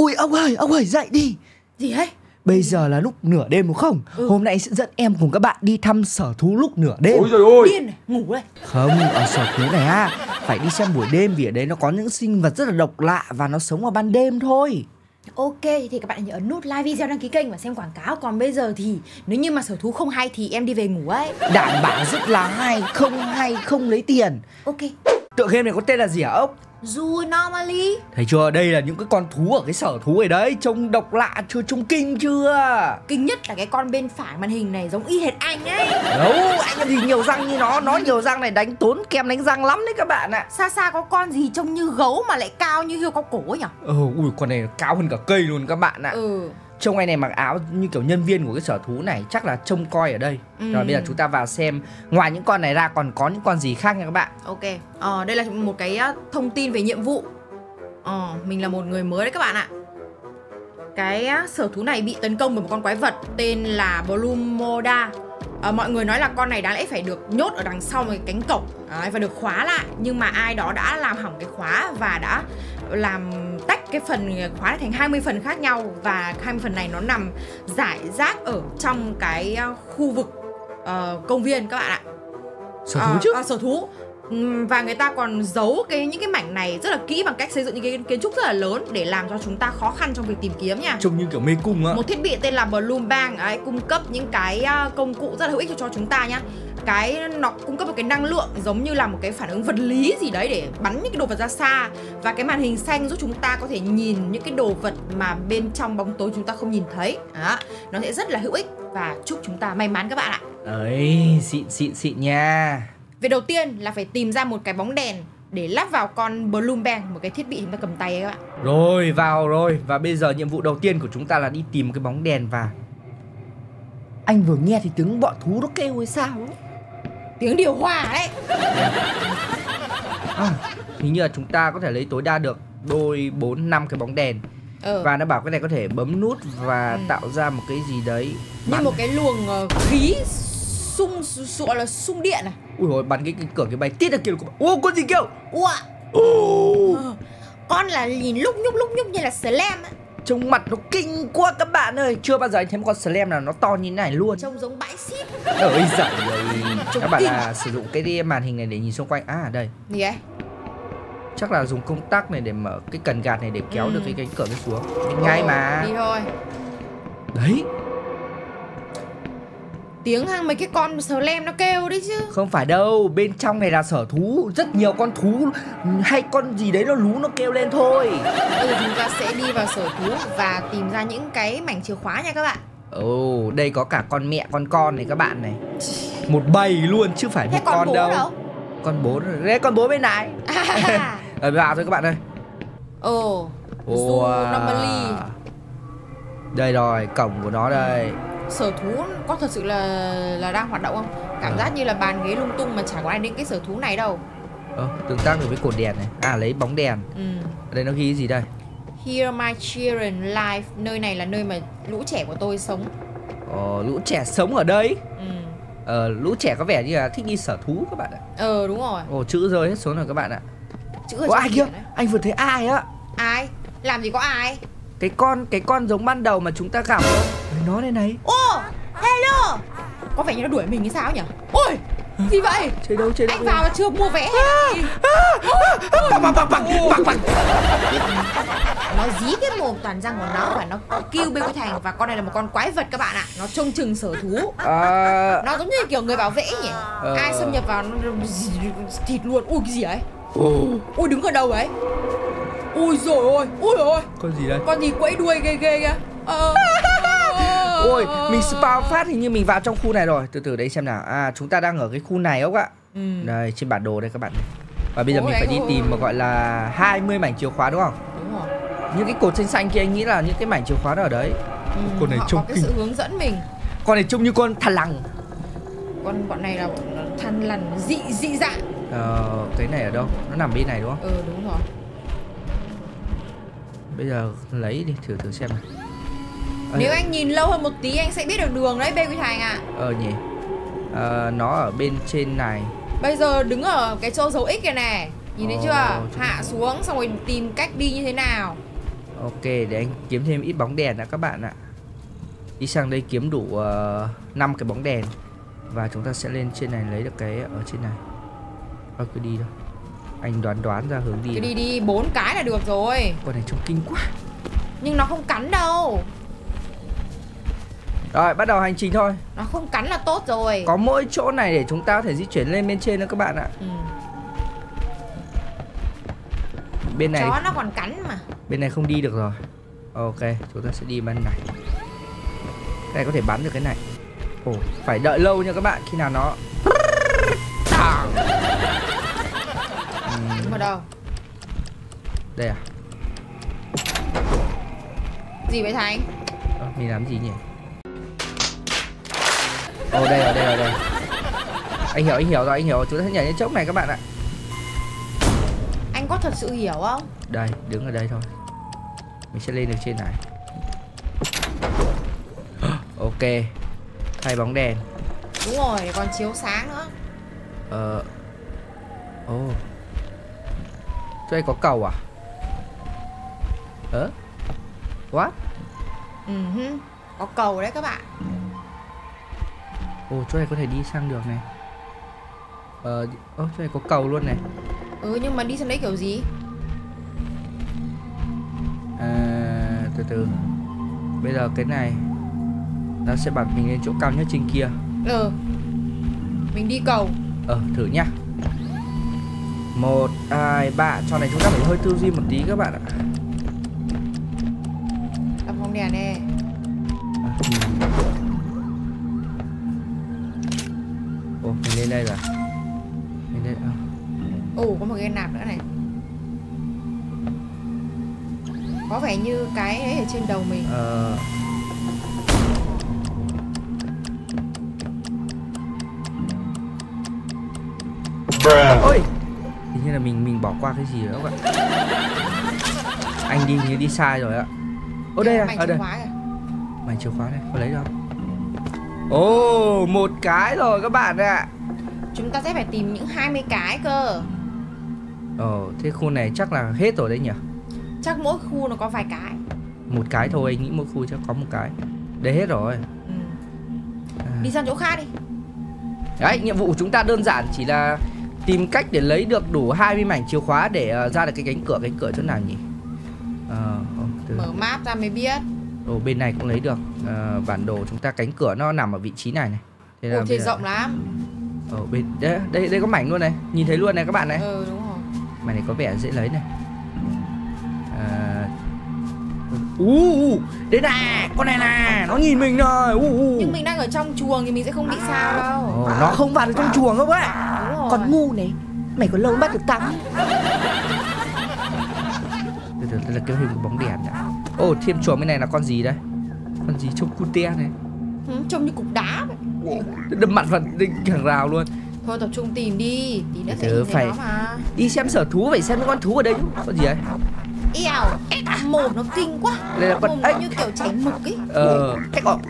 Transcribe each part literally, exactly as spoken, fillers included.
Ui ông ơi, ông ơi dậy đi. Gì ấy? Bây giờ là lúc nửa đêm đúng không? Ừ. Hôm nay anh sẽ dẫn em cùng các bạn đi thăm sở thú lúc nửa đêm. Ôi trời ơi. Điên này, ngủ đây. Không, ở sở thú này à, phải đi xem buổi đêm vì ở đấy nó có những sinh vật rất là độc lạ và nó sống vào ban đêm thôi. Ok, thì các bạn nhớ ấn nút like video, đăng ký kênh và xem quảng cáo. Còn bây giờ thì nếu như mà sở thú không hay thì em đi về ngủ ấy. Đảm bảo rất là hay, không hay không lấy tiền. Ok. Tựa game này có tên là gì hả Ốc? Zoonomaly. Thấy chưa, đây là những cái con thú ở cái sở thú ấy đấy. Trông độc lạ chưa, trông kinh chưa? Kinh nhất là cái con bên phải màn hình này, giống y hệt anh ấy. Đâu, anh làm gì nhiều răng như nó. Nó nhiều răng này đánh tốn kem đánh răng lắm đấy các bạn ạ. Xa xa có con gì trông như gấu mà lại cao như hiêu cao cổ ấy nhỉ? Ừ, ui con này cao hơn cả cây luôn các bạn ạ. Ừ. Trông anh này mặc áo như kiểu nhân viên của cái sở thú này, chắc là trông coi ở đây. Ừ. Rồi bây giờ chúng ta vào xem ngoài những con này ra còn có những con gì khác nha các bạn. Ok, ờ, đây là một cái thông tin về nhiệm vụ. Ờ, mình là một người mới đấy các bạn ạ. Cái sở thú này bị tấn công bởi một con quái vật tên là Bloom Bang. À, mọi người nói là con này đáng lẽ phải được nhốt ở đằng sau một cái cánh cổng à, và được khóa lại. Nhưng mà ai đó đã làm hỏng cái khóa và đã làm tách cái phần khóa này thành hai mươi phần khác nhau. Và hai mươi phần này nó nằm rải rác ở trong cái khu vực uh, công viên các bạn ạ. Sở thú chứ? À, à, sở thú. Và người ta còn giấu cái những cái mảnh này rất là kỹ bằng cách xây dựng những cái kiến trúc rất là lớn để làm cho chúng ta khó khăn trong việc tìm kiếm nha. Trông như kiểu mê cung á. Một thiết bị tên là Bloom Bang ấy, cung cấp những cái công cụ rất là hữu ích cho, cho chúng ta nhá. Cái nó cung cấp một cái năng lượng giống như là một cái phản ứng vật lý gì đấy để bắn những cái đồ vật ra xa. Và cái màn hình xanh giúp chúng ta có thể nhìn những cái đồ vật mà bên trong bóng tối chúng ta không nhìn thấy. Đó, nó sẽ rất là hữu ích và chúc chúng ta may mắn các bạn ạ. Ấy, xịn xịn xịn nha. Việc đầu tiên là phải tìm ra một cái bóng đèn để lắp vào con Bloom Bang, một cái thiết bị chúng ta cầm tay ấy các bạn. Rồi, vào rồi. Và bây giờ nhiệm vụ đầu tiên của chúng ta là đi tìm một cái bóng đèn và... Anh vừa nghe thì tiếng bọn thú nó kêu hay sao ấy. Tiếng điều hòa đấy. À, hình như là chúng ta có thể lấy tối đa được đôi bốn, năm cái bóng đèn. Ừ. Và nó bảo cái này có thể bấm nút và ừ. tạo ra một cái gì đấy. Như Bạn... một cái luồng khí sung sụa là sung điện à. Ui ôi, bắn cái, cái cửa cái bài tiết ra kia. Ô con gì kêu? Ủa. Ồ. Ừ. Con là nhìn lúc nhúc lúc nhúc như là slime á. Trông mặt nó kinh quá các bạn ơi. Chưa bao giờ anh thấy một con slime nào nó to như thế này luôn. Trông giống bãi xít. Ôi giời ơi. Các bạn là sử dụng cái màn hình này để nhìn xung quanh. À đây. Gì ấy? Chắc là dùng công tắc này để mở cái cần gạt này để kéo ừ. được cái, cái cửa nó xuống. Mình ngay mà. Đi thôi. Đấy. Tiếng hang mấy cái con slime nó kêu đấy chứ. Không phải đâu, bên trong này là sở thú. Rất nhiều con thú hay con gì đấy nó lú nó kêu lên thôi. Bây giờ chúng ta sẽ đi vào sở thú và tìm ra những cái mảnh chìa khóa nha các bạn. Ồ, oh, đây có cả con mẹ con con này các bạn này. Một bầy luôn chứ phải một con, con bố đâu. đâu Con bố, đấy con bố bên này. Rồi vào thôi các bạn ơi. Ồ, oh, oh, Zoonomaly. Đây rồi, cổng của nó đây. Ừ. Sở thú có thật sự là là đang hoạt động không? Cảm à. giác như là bàn ghế lung tung mà chả có ai đến cái sở thú này đâu. Ờ, tương tác được với cột đèn này. À, lấy bóng đèn. Ừ. Ở đây nó ghi gì đây? Here my children live. Nơi này là nơi mà lũ trẻ của tôi sống. Ờ, lũ trẻ sống ở đây? Ừ. Ờ, lũ trẻ có vẻ như là thích đi sở thú các bạn ạ. Ờ, đúng rồi. Ồ, chữ rơi hết số rồi các bạn ạ. Chữ ở ai kia? Anh vừa thấy ai á? Ai? Làm gì có ai? Cái con, cái con giống ban đầu mà chúng ta gặp đó. Nó đây này. Ô, oh, hello. Có vẻ như nó đuổi mình hay sao nhỉ? Ôi, gì vậy? Chơi đâu, chơi đâu. Anh vào mà chưa mua vé hay bằng bằng bằng bằng bằng. Nó dí cái mồm toàn răng của nó và nó kêu bqThanh. Và con này là một con quái vật các bạn ạ. Nó trông chừng sở thú. À... Nó giống như kiểu người bảo vệ nhỉ? À... Ai xâm nhập vào nó thịt luôn. Ui cái gì ấy? Oh. Ui đứng ở đâu ấy? Ui rồi ôi, ui rồi. Con gì đây? Con gì quẫy đuôi ghê ghê kìa. Ờ. Ôi, mình spawn phát hình như mình vào trong khu này rồi. Từ từ đấy xem nào. À, chúng ta đang ở cái khu này Ốc ạ. Ừ. Đây, trên bản đồ đây các bạn. Và bây giờ Ôi mình phải đi ơi. tìm mà gọi là hai mươi mảnh chìa khóa đúng không? Đúng rồi. Những cái cột xanh xanh kia anh nghĩ là những cái mảnh chìa khóa đó ở đấy. Ừ, con này họ trông có cái kinh. sự hướng dẫn mình. Con này trông như con thằn lằn. Con bọn này là thằn lằn dị dị dạng. Ờ, cái này ở đâu? Nó nằm bên này đúng không? Ừ, đúng rồi. Bây giờ lấy đi thử thử xem nào. Nếu anh nhìn lâu hơn một tí anh sẽ biết được đường đấy bqThanh ạ. Ờ nhỉ. Ờ, nó ở bên trên này. Bây giờ đứng ở cái chỗ dấu X này này. Nhìn thấy chưa? Hạ xuống xong rồi tìm cách đi như thế nào. Ok, để anh kiếm thêm ít bóng đèn đã các bạn ạ. Đi sang đây kiếm đủ uh, năm cái bóng đèn. Và chúng ta sẽ lên trên này lấy được cái ở trên này. Thôi cứ đi thôi. Anh đoán đoán ra hướng đi. Cứ đi đi, bốn cái là được rồi. Con này trông kinh quá. Nhưng nó không cắn đâu. Rồi, bắt đầu hành trình thôi. Nó không cắn là tốt rồi. Có mỗi chỗ này để chúng ta có thể di chuyển lên bên trên nữa các bạn ạ. Ừ. Bên này chó nó còn cắn mà. Bên này không đi được rồi. Ok, chúng ta sẽ đi bên này. Cái này có thể bắn được cái này. Ồ, phải đợi lâu nha các bạn. Khi nào nó uhm. đâu? Đây à? Gì vậy Thành? Ờ, mình làm gì nhỉ? Ồ, oh, đây rồi, đây rồi, đây. Anh hiểu, anh hiểu rồi, anh hiểu. Chúng ta sẽ nhảy lên chốc này các bạn ạ. Anh có thật sự hiểu không? Đây, đứng ở đây thôi. Mình sẽ lên được trên này. Ok, thay bóng đèn. Đúng rồi, còn chiếu sáng nữa. Ờ. Ồ. Oh. Chỗ này có cầu à? Ờ? What? Ừ, có cầu đấy các bạn. Ồ, oh, chỗ này có thể đi sang đường này. Ờ, oh, chỗ này có cầu luôn này. Ừ, nhưng mà đi sang đấy kiểu gì? À, từ từ. Bây giờ cái này nó sẽ bật mình lên chỗ cao nhất trên kia. Ừ. Mình đi cầu. Ờ, thử nhá. Một, hai, ba. Cho này chúng ta phải hơi tư duy một tí các bạn ạ. Đập bóng đèn nè. À, ồ, mình lên đây rồi. Mình lên. À. Ồ, có một cái nạp nữa này. Có vẻ như cái ấy ở trên đầu mình. Ờ. Ôi, hình như là mình mình bỏ qua cái gì đó các bạn. Anh đi như đi sai rồi ạ. Ô đây à, ở đây. Mày chìa khóa này, có lấy được không? Ồ, oh, một cái rồi các bạn ạ. À. Chúng ta sẽ phải tìm những hai mươi cái cơ. Ồ, oh, thế khu này chắc là hết rồi đấy nhỉ? Chắc mỗi khu nó có vài cái. Một cái thôi, anh nghĩ mỗi khu chắc có một cái. Đấy hết rồi. Ừ. À. Đi sang chỗ khác đi. Đấy, nhiệm vụ của chúng ta đơn giản chỉ là tìm cách để lấy được đủ hai mươi mảnh chìa khóa để uh, ra được cái cánh cửa, cánh cửa chỗ nào nhỉ? Uh, oh, Mở map ra mới biết. Ồ, bên này cũng lấy được. uh, Bản đồ chúng ta cánh cửa nó nằm ở vị trí này này. Thế là ồ, thì rộng là... lắm. Ồ, bên... Đây, đây, đây có mảnh luôn này. Nhìn thấy luôn này các bạn này. Ừ, đúng rồi. Mảnh này có vẻ dễ lấy này. uh... uh, Đấy nè, con này nè. Nó nhìn mình rồi. uh, uh. Nhưng mình đang ở trong chuồng thì mình sẽ không bị sao đâu. Ồ, à, nó không vào được trong à. chuồng không ấy. Còn ngu này, mày có lâu bắt được tao không? Từ từ, đây là cái hình của bóng đèn đã. Ồ, oh, thêm chuồng bên này là con gì đây? Con gì trông cute này. Ừ, trông như cục đá vậy. Đâm mặt vào hàng rào luôn. Thôi tập trung tìm đi, tí nữa sẽ phải mà. Đi xem sở thú, phải xem những con thú ở đây chứ. Con gì đấy? Eo, mồm nó kinh quá. Đây là con... mồm nó như kiểu chảy mực ấy. Ờ, cách ọc.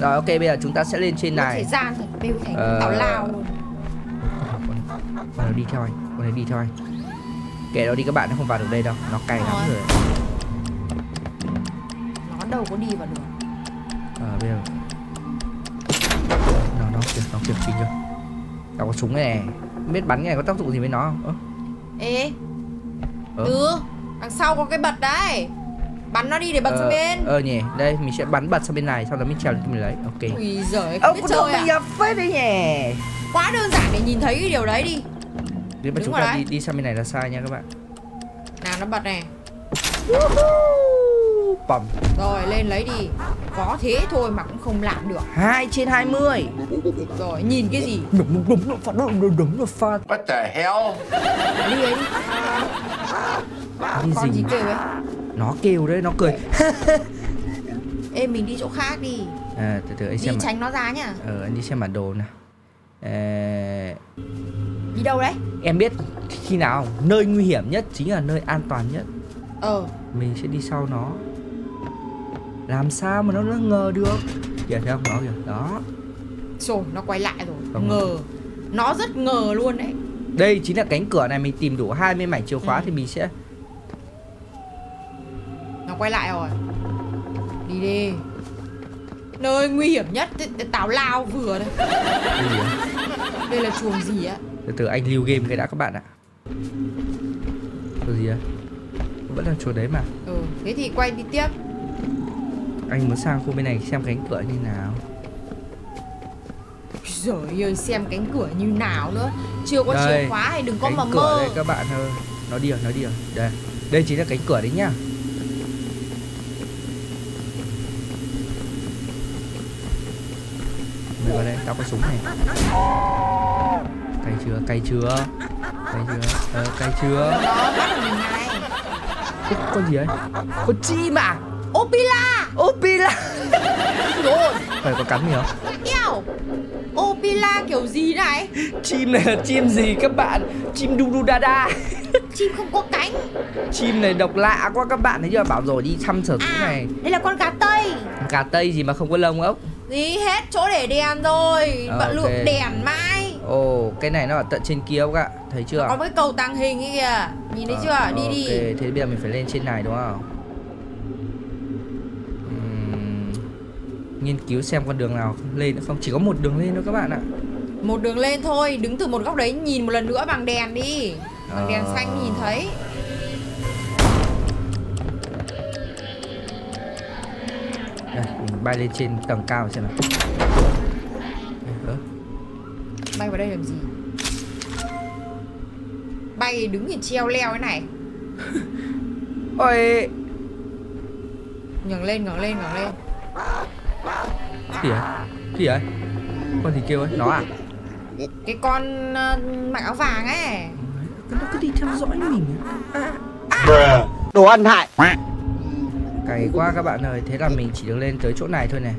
Rồi, ok, bây giờ chúng ta sẽ lên trên này. Thời gian rồi, bêu thành tào lao luôn. Con này đi theo anh, con này đi theo anh. Kệ nó đi các bạn, nó không vào được đây đâu. Nó cay lắm rồi. Nó đâu có đi vào được. Ờ, bây giờ nó, nó kìa, nó kìa, kinh chưa. Nó có súng này nè. Không biết bắn cái này có tác dụng gì với nó không? Ơ. Ê ờ. Từ, đằng sau có cái bật đấy. Bắn nó đi để bật ờ, sang bên. Ờ nhỉ, đây, mình sẽ bắn bật sang bên này. Sau đó mình trèo lên mình lấy, ok. Ui giời, không biết chơi à? Ơ, mình là phết đấy nhỉ. Quá đơn giản để nhìn thấy cái điều đấy đi. Nếu mà chúng ta đi, đi sang bên này là sai nha các bạn. Nào nó bật này. Bầm. Rồi lên lấy đi. Có thế thôi mà cũng không làm được. Hai trên hai mươi. Rồi nhìn cái gì? Đúng đúng đúng phạt đúng đúng đúng là phạt. What the hell? Đi ấy. Đi con gì kêu ấy? Nó kêu đấy, nó cười. Ê mình đi chỗ khác đi. À, từ từ anh xem. Đi tránh nó ra nhá. Ờ anh đi xem bản đồ nào. Ê... đi đâu đấy? Em biết khi nào nơi nguy hiểm nhất chính là nơi an toàn nhất. Ờ. Mình sẽ đi sau nó. Làm sao mà nó nó ngờ được? Kìa thấy không nó kìa đó. Rồi nó quay lại rồi. Không ngờ rồi. Nó rất ngờ luôn đấy. Đây chính là cánh cửa này, mình tìm đủ hai mươi mảnh chìa khóa ừ. thì mình sẽ quay lại rồi. Đi đi. Nơi nguy hiểm nhất. Táo lao vừa đây. Đây là chuồng gì á? Từ từ anh lưu game cái đã các bạn ạ. Chuồng gì á? Vẫn là chuồng đấy mà. Ừ, thế thì quay đi tiếp. Anh muốn sang khu bên này xem cánh cửa như nào. Trời ơi, xem cánh cửa như nào nữa. Chưa có đây, chìa khóa hay đừng có mà mơ. Đây các bạn ơi. Nó đi rồi, nó đi rồi. Đây, đây chính là cánh cửa đấy nhá. Mày vào đây, tao có súng này. Cay chưa, cay chưa. Cay chưa, ờ, cay chưa. Ê, có gì ấy? Có chim à? Opila. Opila. Rồi. Phải có cắn gì không? Eo. Opila kiểu gì này? Chim này là chim gì các bạn? Chim đu đu đa đa. Chim không có cánh. Chim này độc lạ quá các bạn. Thấy chưa, bảo rồi đi thăm sở thú à, này. Đây là con cá tây. Cá tây gì mà không có lông ốc? Gì hết, chỗ để đèn rồi. Bạn à, okay. Lượng đèn mai. Ồ, oh, cái này nó ở tận trên kia các bạn. Thấy chưa? Có cái cầu tàng hình ấy kìa. Nhìn thấy à, chưa? Okay. Đi đi. Thế bây giờ mình phải lên trên này đúng không? Nghiên cứu xem con đường nào lên nữa không. Chỉ có một đường lên thôi các bạn ạ. Một đường lên thôi. Đứng từ một góc đấy nhìn một lần nữa bằng đèn đi. Bằng ờ... đèn xanh nhìn thấy. Đây, mình bay lên trên tầng cao xem nào. Bay vào đây làm gì? Bay đứng thì treo leo thế này. Ôi. Ngẩng lên, ngẩng lên, ngẩng lên. Gì ấy? Gì ấy? Con thì kêu ấy, nó à? Cái con uh, mặc áo vàng ấy. Nó cứ đi theo dõi mình. À, à. Đồ ăn hại. Cày quá các bạn ơi, thế là mình chỉ được lên tới chỗ này thôi này.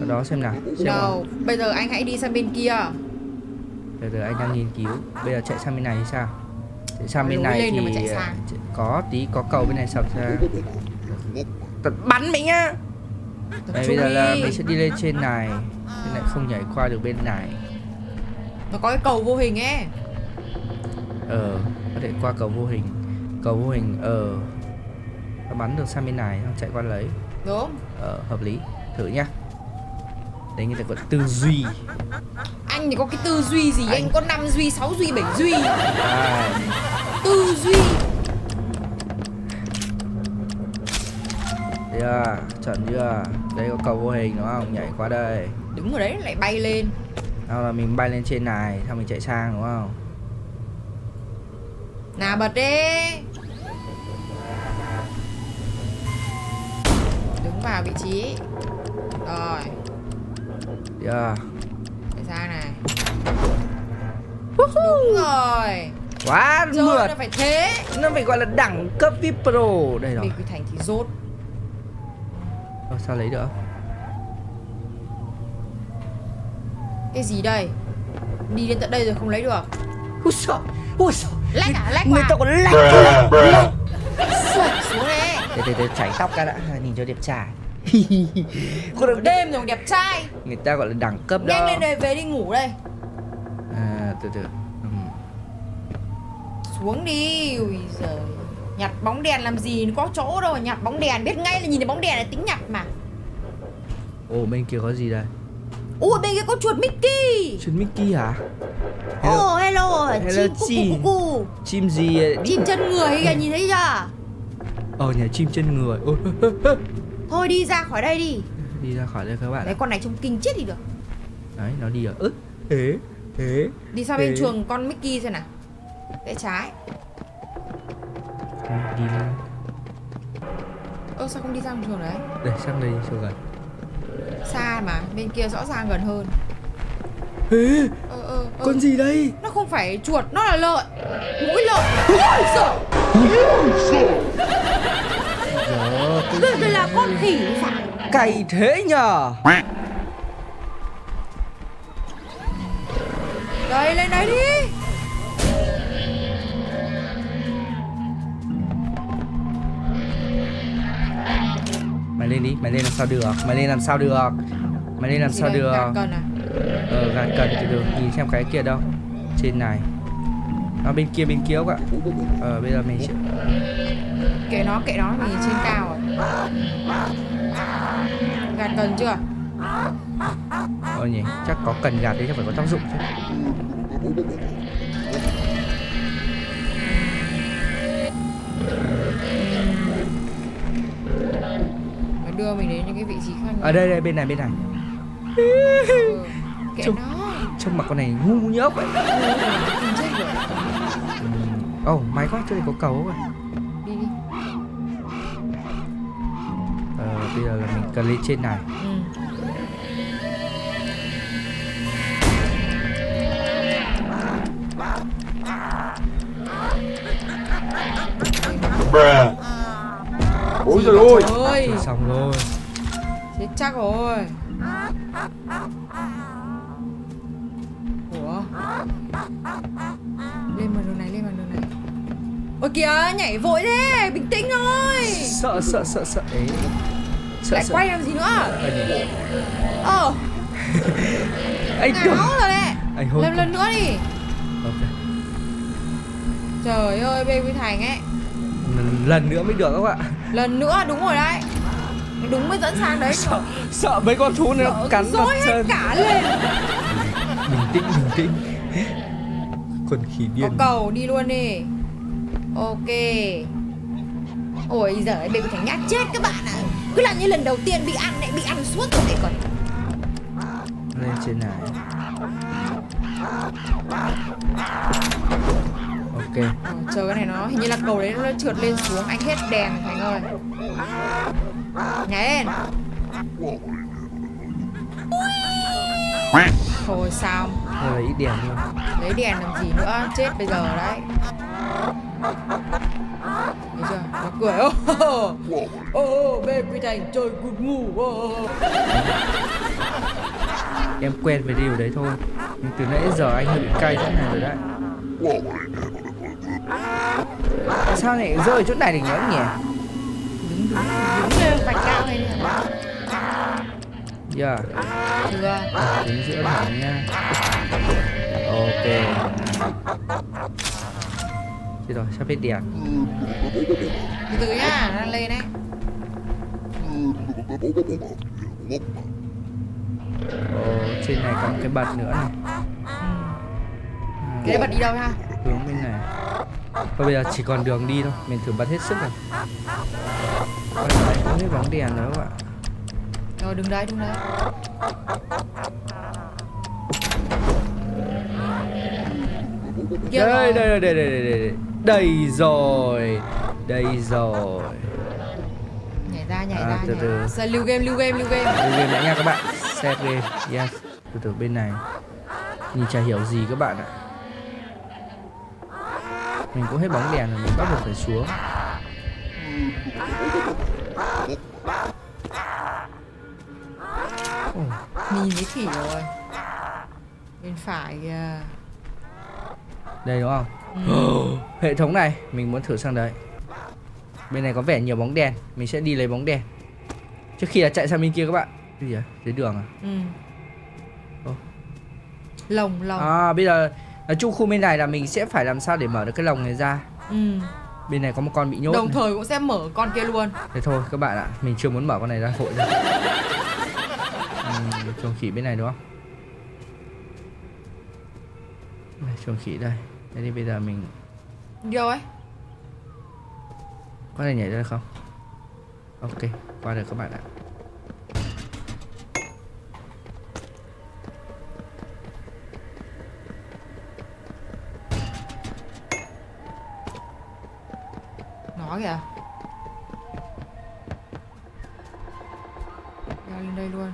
Ở đó xem nào. Xem đâu, nào. Bây giờ anh hãy đi sang bên kia. Bây giờ anh đang nghiên cứu. Bây giờ chạy sang bên này thì sao? Chạy sang bên này thì chạy sang. Có tí có cầu bên này sập ra. Bắn mình á. Đây, bây giờ là mình sẽ đi lên trên này. Nên lại không nhảy qua được bên này. Nó có cái cầu vô hình ấy. Ờ, có thể qua cầu vô hình. Cầu vô hình, ờ nó bắn được sang bên này, không chạy qua lấy. Đúng. Ờ, hợp lý, thử nhá. Đấy, người ta có tư duy. Anh thì có cái tư duy gì, anh, anh có năm duy, sáu duy, bảy duy à. Tư duy. Yeah, chuẩn chưa? Đây có cầu vô hình đúng không? Nhảy qua đây. Đúng rồi đấy, lại bay lên. Nào là mình bay lên trên này, xong mình chạy sang đúng không? Nào bật đi. Đứng vào vị trí. Rồi. Yeah. Chạy sang này. Đúng rồi. Quá mượt. Nó phải thế. Nó phải gọi là đẳng cấp vê i pê Pro. Đây rồi. bqThanh thì rốt. Ờ, sao lấy được? Cái gì đây? Đi đến tận đây rồi không lấy được. Úi sợ, úi sợ. Lách à, lách người ta còn lách. Sụt xuống đây. Để, để, để tránh tóc cái đã, nhìn cho đẹp trai. Đêm rồi đẹp trai. Người ta gọi là đẳng cấp đó. Nhanh lên đây, về đi ngủ đây. À, từ từ. Ừ. Xuống đi, ui giời. Nhặt bóng đèn làm gì, nó có chỗ đâu, nhặt bóng đèn, biết ngay là nhìn thấy bóng đèn là tính nhặt mà. Ồ, bên kia có gì đây? Ủa, bên kia có chuột Mickey. Chuột Mickey hả? Ồ, hello. Oh, hello. Hello, chim cu cu cu cu. Chim gì? Chim chân người kìa, nhìn thấy chưa? Ờ, nhà chim chân người. Thôi đi ra khỏi đây đi. Đi ra khỏi đây các bạn. Đấy, con này trông kinh chết thì được. Đấy, nó đi ở ức. Thế, thế. Đi sang bên chuồng con Mickey xem nào. Cái trái. Đi lên. Ơ sao không đi sang trường đấy? Để sang đây chiều gần. Xa mà, bên kia rõ ràng gần hơn. Ê, ờ, ờ, con ờ. gì đây? Nó không phải chuột, nó là lợn. Mũi lợn. Ôi sợ. Đây là con khỉ phải. Cày thế nhờ. Đây lên đấy đi. Mày lên đi, mày lên làm sao được, mày lên làm sao được, mày lên làm sao được. Gạt cần à? Ờ, gạt cần từ từ, nhìn xem cái kia đâu. Trên này. Nó bên kia, bên kia các bạn. Ờ, bây giờ mình sẽ... Kệ nó, kệ nó, mình nhìn trên cao rồi. Gạt cần chưa? Ờ nhỉ, chắc có cần gạt đấy, chắc phải có tác dụng chứ. Mà đưa mình đến những cái vị trí khác. Ở à, đây đây, bên này bên này. Ừ, kệ trông, nó. Trông mặt con này ngu như ốc ấy. Ồ, oh, may quá, chỗ này có cầu rồi. Đi đi. Ờ, bây giờ là mình cần lên trên này. Ừ. À. Ôi trời ơi. Ơi. Xong rồi. Chết chắc rồi. Ủa. Lên màn đường này, lên màn đường này. Ôi kìa, nhảy vội thế, bình tĩnh thôi. Sợ sợ sợ sợ đấy. Sợ, lại sợ. Quay làm gì nữa? Ờ. Anh rồi đấy. Anh lên lần nữa đi. Okay. Trời ơi, bqThanh ấy. Lần nữa mới được các bạn. Lần nữa đúng rồi đấy. Đúng mới dẫn sang đấy. Sợ, sợ mấy con thú này nó cắn vào chân cả lên. Bình tĩnh, bình tĩnh. Còn khí điên. Có cầu đi luôn đi. Ok. Ôi giời, bqThanh nhát chết các bạn ạ. À. Cứ làm như lần đầu tiên bị ăn lại bị ăn suốt rồi đấy còn. Lên trên này. Okay. Ừ, chờ cái này nó hình như là cầu đấy nó trượt lên xuống, anh hết đèn Thành ơi. Nhảy lên. Thôi sao? Thôi ít đèn thôi. Lấy đèn làm gì nữa, chết bây giờ đấy. Thấy chưa? Nó cười. Ô oh, oh, oh, bqThanh chơi cụt ngủ. Oh. Em quen với điều đấy thôi. Nhưng từ nãy giờ anh hơi bị cay thế này rồi đấy. Sao này rơi chỗ này thì nhớ nhỉ? Đúng đúng đúng lên vạch cao này nè. Dạ. Chưa. Đứng giữa thẳng nha. Ok. Thế rồi, sắp hết đèn. Từ từ nhá, đang lên đấy. Ồ, trên này có một cái bật nữa này. Cái bật đi đâu ha? Hướng bên này. Thôi bây giờ chỉ còn đường đi thôi, mình thử bật hết sức rồi. Ôi, này không biết bóng đèn nữa các bạn. Rồi đứng đấy, đứng đấy. Đây, đây, đây, đây, đây, đây. Đây rồi. Đây rồi. Nhảy ra, nhảy à, ra. Từ từ. Giờ lưu game, lưu game, lưu game. Lưu game đấy nha các bạn. Set game. Yes. Từ từ bên này. Nhìn chả hiểu gì các bạn ạ. Mình cũng hết bóng đèn rồi, mình bắt buộc phải xuống. Nhìn thấy khỉ rồi. Bên phải kìa. Đây đúng không? Ừ. Hệ thống này, mình muốn thử sang đấy. Bên này có vẻ nhiều bóng đèn, mình sẽ đi lấy bóng đèn. Trước khi là chạy sang bên kia các bạn. Cái gì vậy? Dưới đường à? Ừ. Oh. Lồng, lồng. À, bây giờ... Nói chung khu bên này là mình sẽ phải làm sao để mở được cái lồng này ra. Ừ. Bên này có một con bị nhốt. Đồng này. Thời cũng sẽ mở con kia luôn. Thế thôi các bạn ạ, mình chưa muốn mở con này ra vội ra. Ừ, chuồng khỉ bên này đúng không? Chuồng khỉ đây. Thế thì bây giờ mình... Điều ấy. Con này nhảy ra được không? Ok, qua được các bạn ạ. Kìa. Leo lên đây luôn.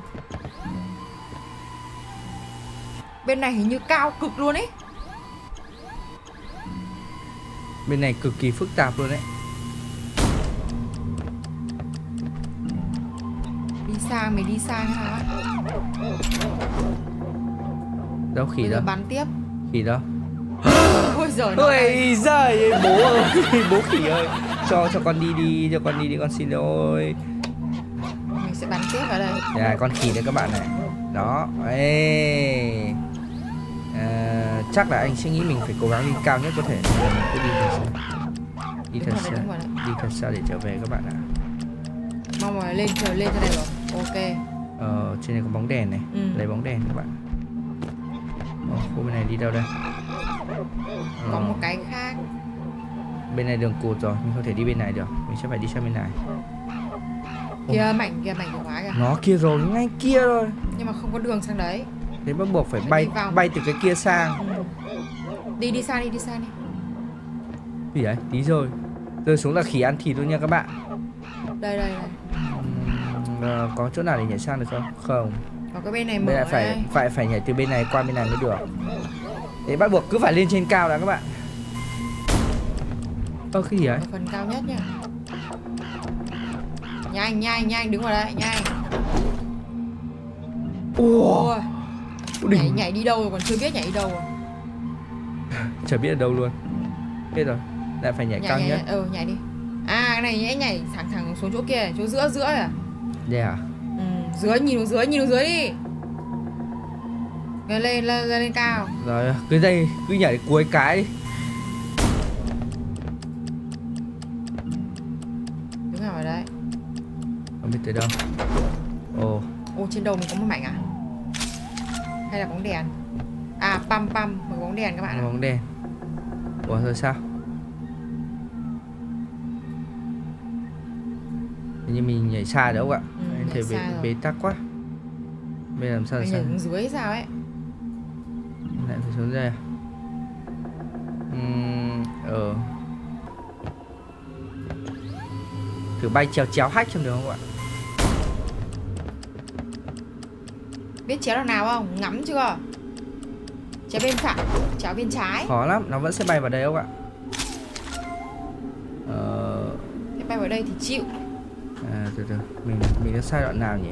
Bên này hình như cao cực luôn ấy. Bên này cực kỳ phức tạp luôn đấy. Đi sang mày đi sang hả? Đâu khỉ đâu? Bắn tiếp. Khỉ đâu? Ôi giời. Ôi giời bố ơi, bố khỉ ơi. Cho, cho con đi đi, cho con đi đi, con xin lỗi. Mình sẽ bắn tiếp vào đây. Dạ, con khỉ đây các bạn này. Đó, ê. À, chắc là anh sẽ nghĩ mình phải cố gắng đi cao nhất có thể. Mình cứ đi thật xa. Đi thật xa, đi thật xa để trở về các bạn ạ. Mong rồi, lên trời lên trên này rồi. Ok. Ờ, trên này có bóng đèn này. Ừ. Lấy bóng đèn các bạn. Ồ, khu bên này đi đâu đây? Có ờ. một cái khác. Bên này đường cụt rồi, mình không thể đi bên này được. Mình sẽ phải đi sang bên này. Ồ. Kia mảnh kia, mảnh của hóa kìa. Nó kia rồi, ngay kia rồi. Nhưng mà không có đường sang đấy. Thế bắt buộc phải bay bay từ cái kia sang. Ừ. Đi đi xa đi, đi xa đi. Gì đấy, tí rồi. Rơi xuống là khỉ ăn thịt luôn nha các bạn. Đây đây này. Ừ, có chỗ nào để nhảy sang được không? Không. Có cái bên này mở. Phải phải phải nhảy từ bên này qua bên này mới được. Thế bắt buộc cứ phải lên trên cao đã các bạn. Ơ cái gì đấy? Phần cao nhất nha. Nhanh nhanh nhanh đứng vào đây nhanh. Ủa. Nhảy nhảy đi đâu rồi còn chưa biết nhảy đi đâu rồi. Chả biết ở đâu luôn. Hết rồi. Lại phải nhảy, nhảy cao nhảy, nhất. Ừ nhảy đi. À cái này nhảy nhảy thẳng thẳng xuống chỗ kia, chỗ giữa giữa à? Đây à? Ừ, dưới nhìn xuống dưới, nhìn xuống dưới đi. Lên lên lên, lên cao. Rồi, cứ đây cứ nhảy đến cuối cái đi. Đứng ở đấy. Không biết tới đâu. Ồ. Ô trên đầu mình có một mảnh à? Hay là bóng đèn? À pam pam, một bóng đèn các bạn ạ. Bóng đèn. Ủa rồi sao? Nhưng mình nhảy xa đâu ạ. Ừ, em thấy bế, bế tắc quá. Bây giờ làm sao mình là nhảy dưới sao ấy. Lại phải xuống đây à? Uhm, ờ. Thử bay chéo chéo hách xem được không ạ? Biết chéo đằng nào không? Ngắm chưa? Chéo bên phải, chéo bên trái. Khó lắm, nó vẫn sẽ bay vào đây không ạ? Ờ... Thế bay vào đây thì chịu. À, từ từ, mình mình đã sai đoạn nào nhỉ?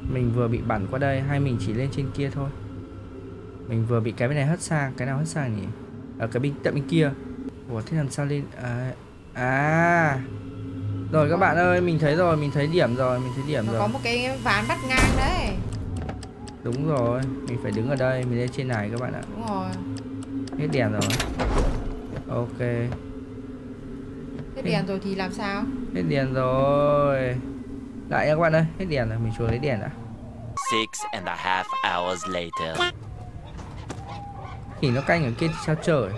Mình vừa bị bắn qua đây hay mình chỉ lên trên kia thôi? Mình vừa bị cái bên này hất sang, cái nào hất sang nhỉ? Ở à, cái bên tận bên kia. Ủa thế làm sao lên? À, à. Rồi các bạn ơi, mình thấy rồi, mình thấy điểm rồi, mình thấy điểm nó rồi. Có một cái ván bắt ngang đấy. Đúng rồi, mình phải đứng ở đây, mình lên trên này các bạn ạ. Đúng rồi. Hết đèn rồi. Ok. Hết đèn rồi thì làm sao? Hết đèn rồi. Lại các bạn ơi, hết đèn rồi, mình xuống lấy đèn đã. six and a half hours later. Thì nó canh ở kia thì sao trời.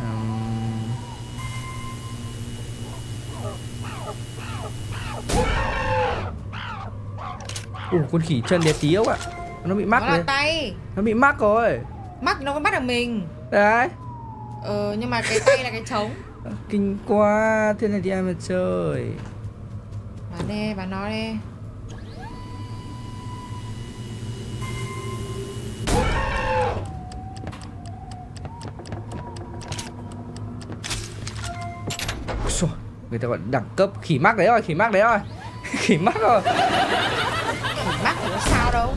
Uhm... Ủa con khỉ chân đẹp tí không ạ? Nó bị mắc rồi. Nó tay. Nó bị mắc rồi. Mắc nó có bắt được mình. Đấy. Ờ nhưng mà cái tay là cái trống. Kinh quá, thế này thì ai mà chơi. Bán đi, bán nó đi. Ôi, người ta gọi đẳng cấp, khỉ mắc đấy rồi, khỉ mắc đấy rồi. Khỉ mắc rồi. Khỉ mắc thì có sao đâu.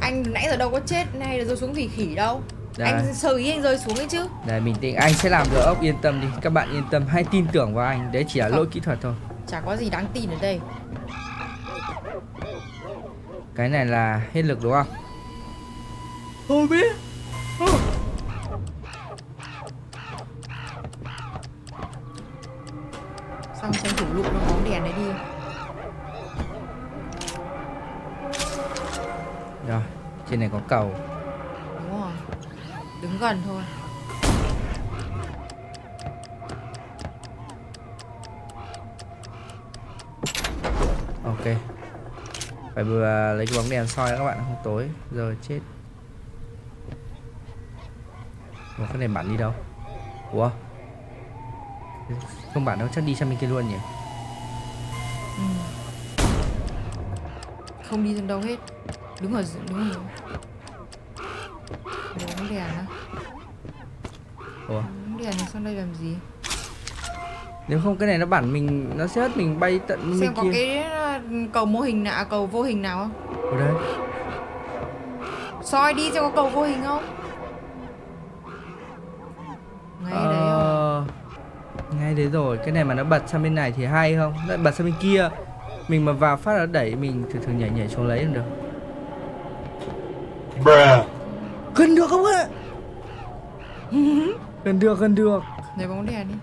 Anh nãy giờ đâu có chết hay là rơi xuống vì khỉ đâu. Đây. Anh sơ ý anh rơi xuống ấy chứ. Đây bình tĩnh, anh sẽ làm được Ốc, yên tâm đi. Các bạn yên tâm, hãy tin tưởng vào anh. Đấy chỉ là lỗi kỹ thuật thôi. Chả có gì đáng tin ở đây. Cái này là hết lực đúng không? Không biết. Xong tranh thủ lụm nó bóng đèn đấy đi. Rồi, trên này có cầu. Đứng gần thôi. Ok. Phải vừa lấy cái bóng đèn soi các bạn, không tối giờ chết. Ủa cái này bắn đi đâu? Ủa? Không bắn đâu, chắc đi sang bên kia luôn nhỉ? Ừ. Không đi sang đâu hết. Đứng ở đứng ở. Bóng đèn á? Ủa? Bóng đèn sang đây làm gì? Nếu không cái này nó bắn mình, nó sẽ hất mình bay tận bên kia. Xem có cái cầu mô hình nào, cầu vô hình nào không? Ở đây. Soi đi xem có cầu vô hình không? Ngay ờ... đấy không? Ngay đấy rồi, cái này mà nó bật sang bên này thì hay không? Nó bật sang bên kia. Mình mà vào phát nó đẩy mình thử thử nhảy nhảy xuống lấy được. Bruh. Gần được không ạ? Gần được, gần được. Lấy bóng đèn đi.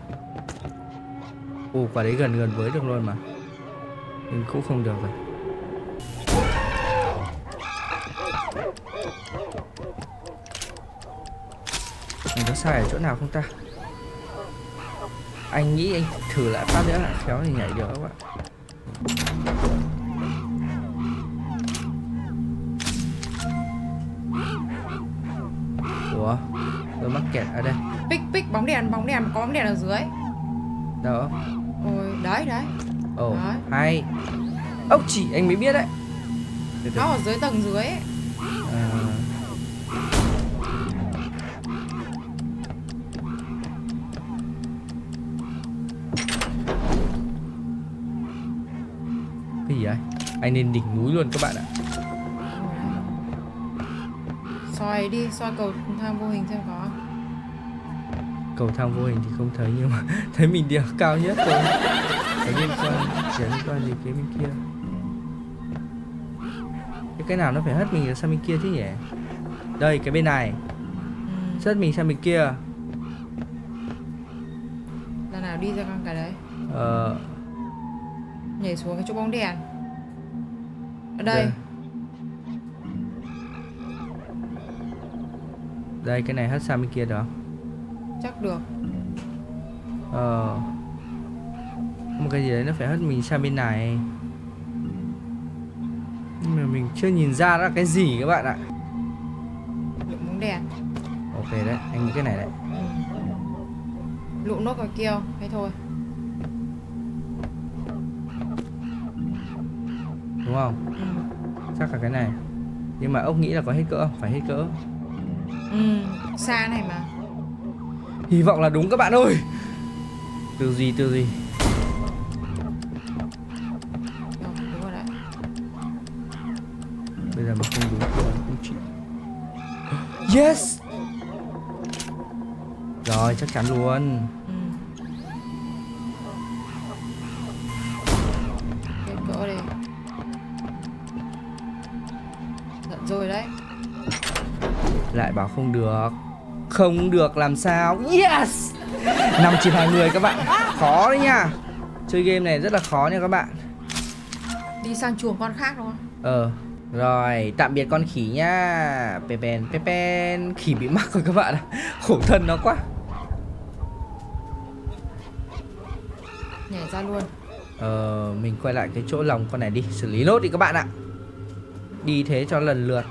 Ồ, quả đấy gần gần với được luôn mà. Nhưng cũng không được rồi. Mình có sai ở chỗ nào không ta? Anh nghĩ anh thử lại phát nữa, lại khéo thì nhảy được các bạn. Ủa, tôi mắc kẹt ở đây. Pick, pick, bóng đèn, bóng đèn, có bóng đèn ở dưới. Đâu? Ôi, đấy, đấy. Ồ, oh, hay. Ốc chỉ anh mới biết đấy. Để nó ở dưới tầng dưới ấy. À. Cái gì đấy? Anh nên đỉnh núi luôn các bạn ạ. Soi đi, soi cầu thang vô hình xem có. Cầu thang vô hình thì không thấy nhưng mà thấy mình đi cao nhất rồi. Ở bên con chuyển qua gì cái bên kia. Cái cái nào nó phải hất mình sang bên kia chứ nhỉ? Đây cái bên này. Hất mình sang bên kia. Đằng nào đi ra con cái đấy? Ờ. Nhảy xuống cái chỗ bóng đèn. Ở đây. Đây, đây cái này hất sang bên kia đó. Chắc được. Ờ. Một cái gì đấy nó phải hất mình sang bên này. Nhưng mà mình chưa nhìn ra là cái gì các bạn ạ. Lụm bóng đèn. Ok đấy, anh nghĩ cái này đấy. Lụm nốt vào kia hay thôi. Đúng không? Ừ. Chắc là cái này. Nhưng mà Ốc nghĩ là có hết cỡ không? Phải hết cỡ. Ừ, xa này mà. Hy vọng là đúng các bạn ơi. Từ gì từ gì. Ờ, đúng rồi đấy. Bây giờ mà không đúng thì cũng chịu. Yes. Rồi chắc chắn luôn. Ừ. Cái cỡ đi. Giận rồi đấy. Lại bảo không được. Không được làm sao. Yes. năm trên hai mươi các bạn. Khó đấy nha. Chơi game này rất là khó nha các bạn. Đi sang chuồng con khác đúng không? Ờ. Rồi tạm biệt con khỉ nha. Pepen pepen. Khỉ bị mắc rồi các bạn. Khổ thân nó quá. Nhảy ra luôn. Ờ mình quay lại cái chỗ lòng con này đi. Xử lý nốt đi các bạn ạ. Đi thế cho lần lượt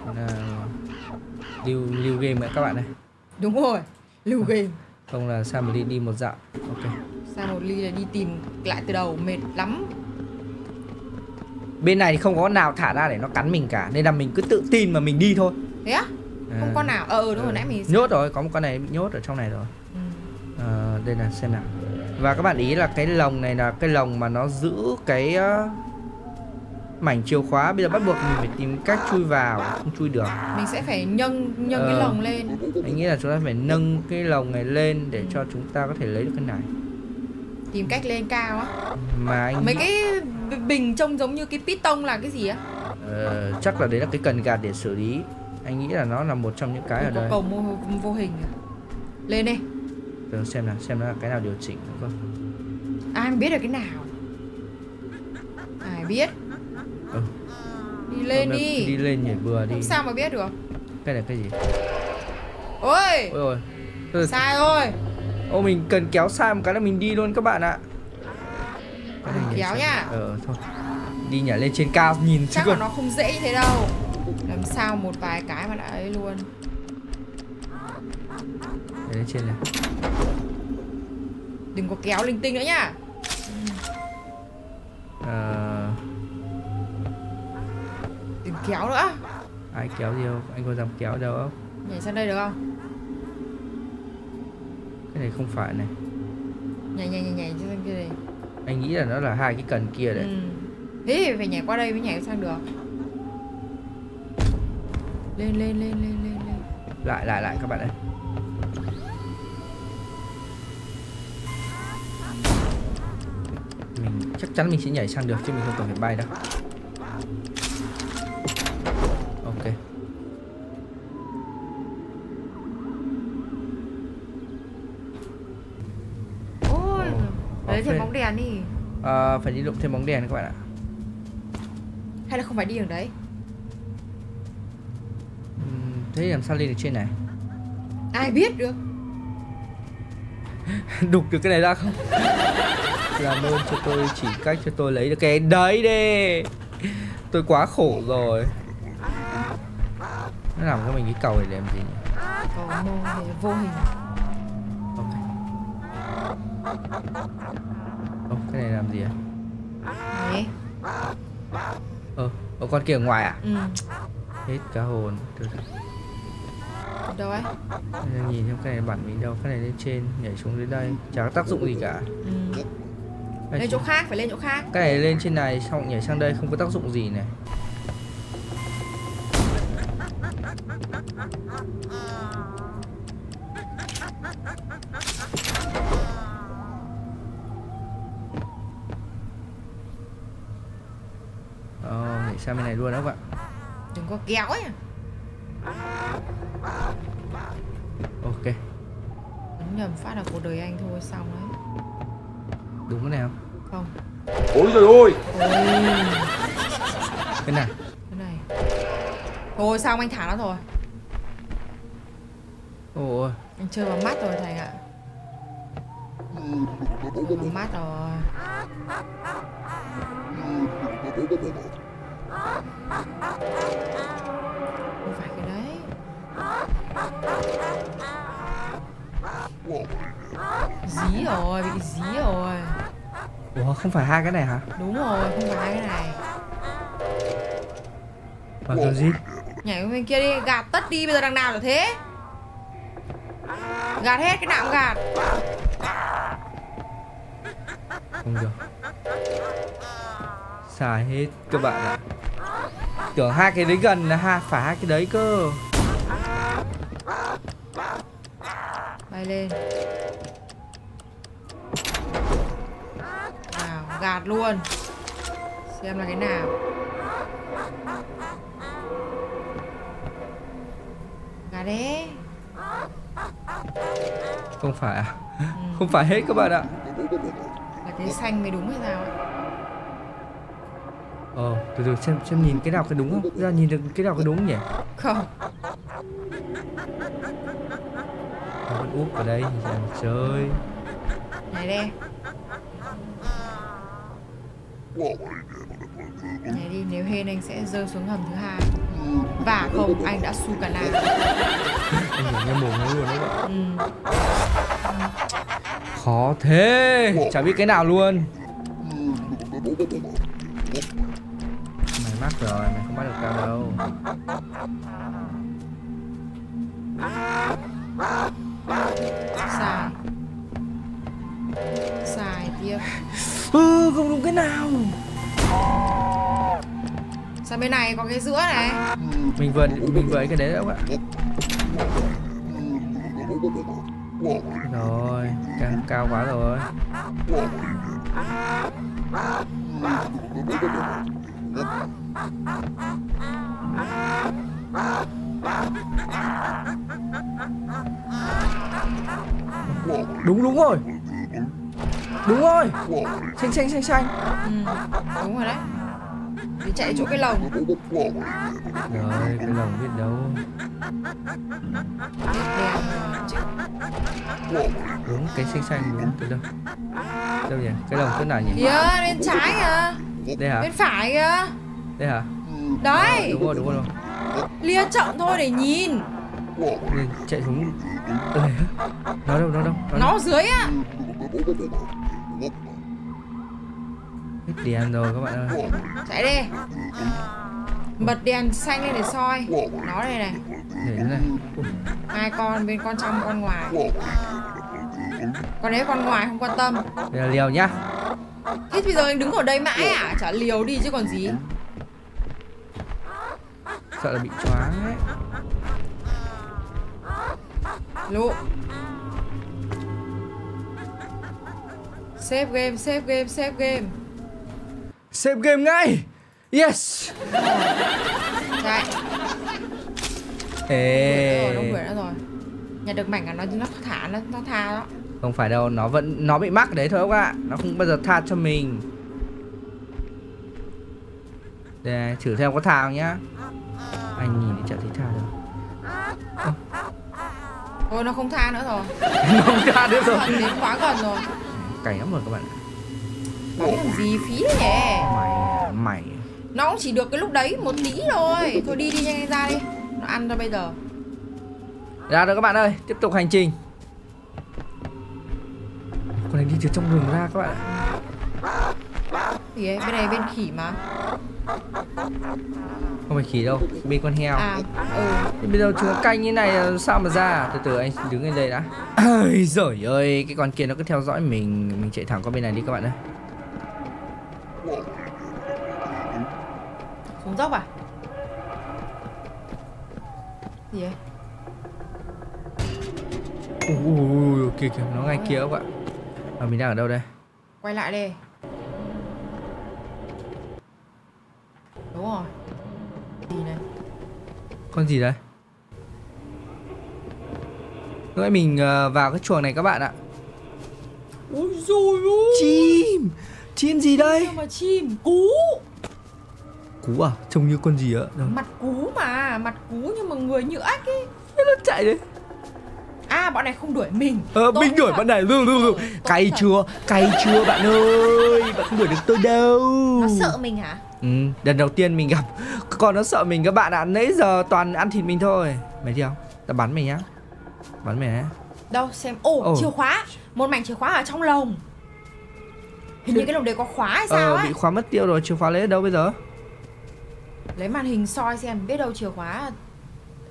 lưu uh, lưu game nữa các bạn này. Đúng rồi, lưu game. Không là sang một ly đi một dạo. Ok. Sang một ly là đi tìm lại từ đầu, mệt lắm. Bên này thì không có con nào thả ra để nó cắn mình cả. Nên là mình cứ tự tin mà mình đi thôi. Thế á? À, không con nào? Ờ đúng rồi, ừ. Nãy mình... Nhốt rồi, có một con này bị nhốt ở trong này rồi. Ừ. À, đây là xem nào. Và các bạn ý là cái lồng này là cái lồng mà nó giữ cái... Uh, mảnh chìa khóa. Bây giờ bắt buộc mình phải tìm cách chui vào, không chui được. Mình sẽ phải nâng nâng ờ, cái lồng lên. Anh nghĩ là chúng ta phải nâng cái lồng này lên để cho chúng ta có thể lấy được cái này. Tìm cách lên cao á. Mà anh mấy nghĩ... cái bình trông giống như cái piston là cái gì á? Ờ, chắc là đấy là cái cần gạt để xử lý. Anh nghĩ là nó là một trong những cái ở đây. Cầu mô, vô hình. Lên đi. Để xem nào, xem nó là cái nào điều chỉnh không? Ai biết được cái nào? Ai biết? Ừ. Đi lên không, đi. Đi lên nhảy bừa đi. Không sao mà biết được. Cái này cái gì? Ôi. Ôi ôi. Sai rồi. Ô mình cần kéo sai một cái là mình đi luôn các bạn ạ. Cái này kéo nha. Ờ thôi. Đi nhảy lên trên cao nhìn chắc chứ. Chắc là nó không dễ như thế đâu. Làm sao một vài cái mà đã ấy luôn. Để lên trên này. Đừng có kéo linh tinh nữa nha. Ờ kéo nữa. Ai kéo gì không? Anh có dám kéo đâu không? Nhảy sang đây được không? Cái này không phải này. Nhảy nhảy nhảy nhảy sang kia này. Anh nghĩ là nó là hai cái cần kia đấy. Ừ. Thế thì phải nhảy qua đây mới nhảy sang được. Lên lên lên lên lên lên. Lại lại lại các bạn ơi. Mình chắc chắn mình sẽ nhảy sang được chứ mình không cần phải bay đâu. đèn đi. Ờ, phải đi lụm thêm bóng đèn các bạn ạ. Hay là không phải đi đường đấy? Thế làm sao lên được trên này? Ai biết được. Đục được cái này ra không? Làm ơn cho tôi, chỉ cách cho tôi lấy được cái đấy đi. Tôi quá khổ rồi. Nó làm cho mình cái cầu để làm gì nhỉ? Cầu mô vô hình. Okay. Ô, cái này làm gì à? Đấy. Ờ, ô, con kia ở ngoài à? Ừ. Hết cả hồn. Từ từ. Đâu ấy? Nhìn xem cái này bản mình đâu. Cái này lên trên, nhảy xuống đến đây. Chả có tác dụng gì cả. Ừ. Lên chỗ, chỗ khác, phải lên chỗ khác. Cái này lên trên này, xong nhảy sang đây không có tác dụng gì này. Ờ, nhảy sang bên này luôn đó các bạn. Đừng có kéo ấy. Ok. Đúng nhầm phát là cuộc đời anh thôi, xong đấy. Đúng cái này không? Không. Ôi trời ơi. Cái này. Cái này. Thôi xong anh thả nó rồi. Ôi. Anh chơi vào mắt rồi Thành ạ. Chơi vào mắt rồi. Không phải cái đấy. Dí rồi, bị dí rồi. Ủa, không phải hai cái này hả? Đúng rồi, không phải hai cái này. Mà tôi dí. Nhảy qua bên kia đi, gạt tất đi, bây giờ đằng nào là thế. Gạt hết, cái nào cũng gạt. Không được. Xài hết các bạn ạ. Tưởng hai cái đấy gần là ha, phải hai cái đấy cơ. Bay lên. Nào, gạt luôn. Xem là cái nào. Gạt đấy. Không phải à? Ừ. Không phải hết các bạn ạ. Là cái xanh mới đúng hay sao ấy? Ờ, từ từ xem xem nhìn cái nào cái đúng không? Ra nhìn được cái nào cái đúng nhỉ? Không. Con úp ở đây thì làm chơi. Này đi. Này đi, nếu hên anh sẽ rơi xuống hầm thứ hai. Và không, anh đã su cả nàng. Anh nhìn nghe mồm nó luôn đấy bạn. Ừ. Khó thế, chả biết cái nào luôn. Mày mắc rồi, mày không bắt được tao đâu. Xài. Xài tiếp. Ừ, không đúng cái nào. Sao bên này có cái giữa này. Mình vừa mình vừa cái đấy đâu ạ. Rồi, cao, cao quá rồi. Đúng đúng rồi. Đúng rồi. Xanh xanh xanh xanh. Ừ, đúng rồi đấy. Đi chạy chỗ cái lồng. Rồi, cái lồng biết đâu. Đúng, cái xanh xanh đúng từ đâu. Đâu nhỉ? Cái lồng chỗ nào nhỉ? Kìa, bên trái kìa. Đây hả? Bên phải kìa. Đây hả? Đấy. Đúng rồi, đúng rồi. Lia chậm thôi để nhìn. Chạy xuống. Nó đâu, nó đâu. Nó ở dưới á. Hết đèn rồi các bạn ơi. Chạy đi. Bật đèn xanh lên để soi. Nó đây này. Để đây này. Hai con, bên con trong con ngoài. Con đấy con ngoài không quan tâm. Bây giờ liều nhá. Thế bây giờ anh đứng ở đây mãi à? Chả liều đi chứ còn gì. Sợ là bị choáng ấy. Lụ. Save game, save game, save game. Save game ngay. Yes. Chạy. Ê. Nó vừa nữa rồi. Nhặt được mảnh là nó nó thả nó nó tha đó. Không phải đâu, nó vẫn nó bị mắc đấy thôi các bạn. Nó không bao giờ tha cho mình. Để thử xem có tha không nhá. Anh nhìn thì chả thấy tha đâu. Ô. Ôi nó không tha nữa rồi. Nó không tha nữa rồi. Đến quá gần rồi. Cảnh lắm rồi các bạn. Cái làm gì phí thế nhỉ? Mày mày. Nó cũng chỉ được cái lúc đấy một tí thôi. Thôi đi đi nhanh ra đi. Nó ăn ra bây giờ. Ra rồi các bạn ơi, tiếp tục hành trình. Con này đi từ trong rừng ra các bạn ạ. Gì ấy, bên này bên khỉ mà. Không phải khỉ đâu, bên con heo. À, ừ. Nhưng bây giờ chúng nó canh như này sao mà ra? Từ từ anh đứng lên đây đã. Ôi giời ơi, cái con kia nó cứ theo dõi mình. Mình chạy thẳng qua bên này đi các bạn ơi. Xuống dốc à? Gì ấy? Ui, ui, ui, kìa kìa, nó ngay kia các bạn. À, mình đang ở đâu đây? Quay lại đi. Đúng rồi. Gì này? Con gì đấy? Lúc nãy mình vào cái chuồng này các bạn ạ. Ôi dồi ôi. Chim. Chim gì đây? Mà chim cú. Cú à? Trông như con gì ạ? Mặt cú mà, mặt cú nhưng mà người như ếch ấy. Nó chạy đấy. À, bọn này không đuổi mình. Ờ, tôi mình đuổi thật. Bọn này lưu lưu lưu. Cay chưa? Cay chưa bạn ơi? Bạn không đuổi được tôi đâu. Nó sợ mình hả? Ừ, lần đầu tiên mình gặp con nó sợ mình các bạn ạ. À, nãy giờ toàn ăn thịt mình thôi. Mày đi không? Tao bắn mày nhá. Bắn mày nhá. Đâu xem. Ồ, oh, oh. Chìa khóa. Một mảnh chìa khóa ở trong lồng. Hình Thế... như cái lồng đấy có khóa hay sao ờ, ấy? Bị khóa mất tiêu rồi, chìa khóa lấy ở đâu bây giờ? Lấy màn hình soi xem, biết đâu chìa khóa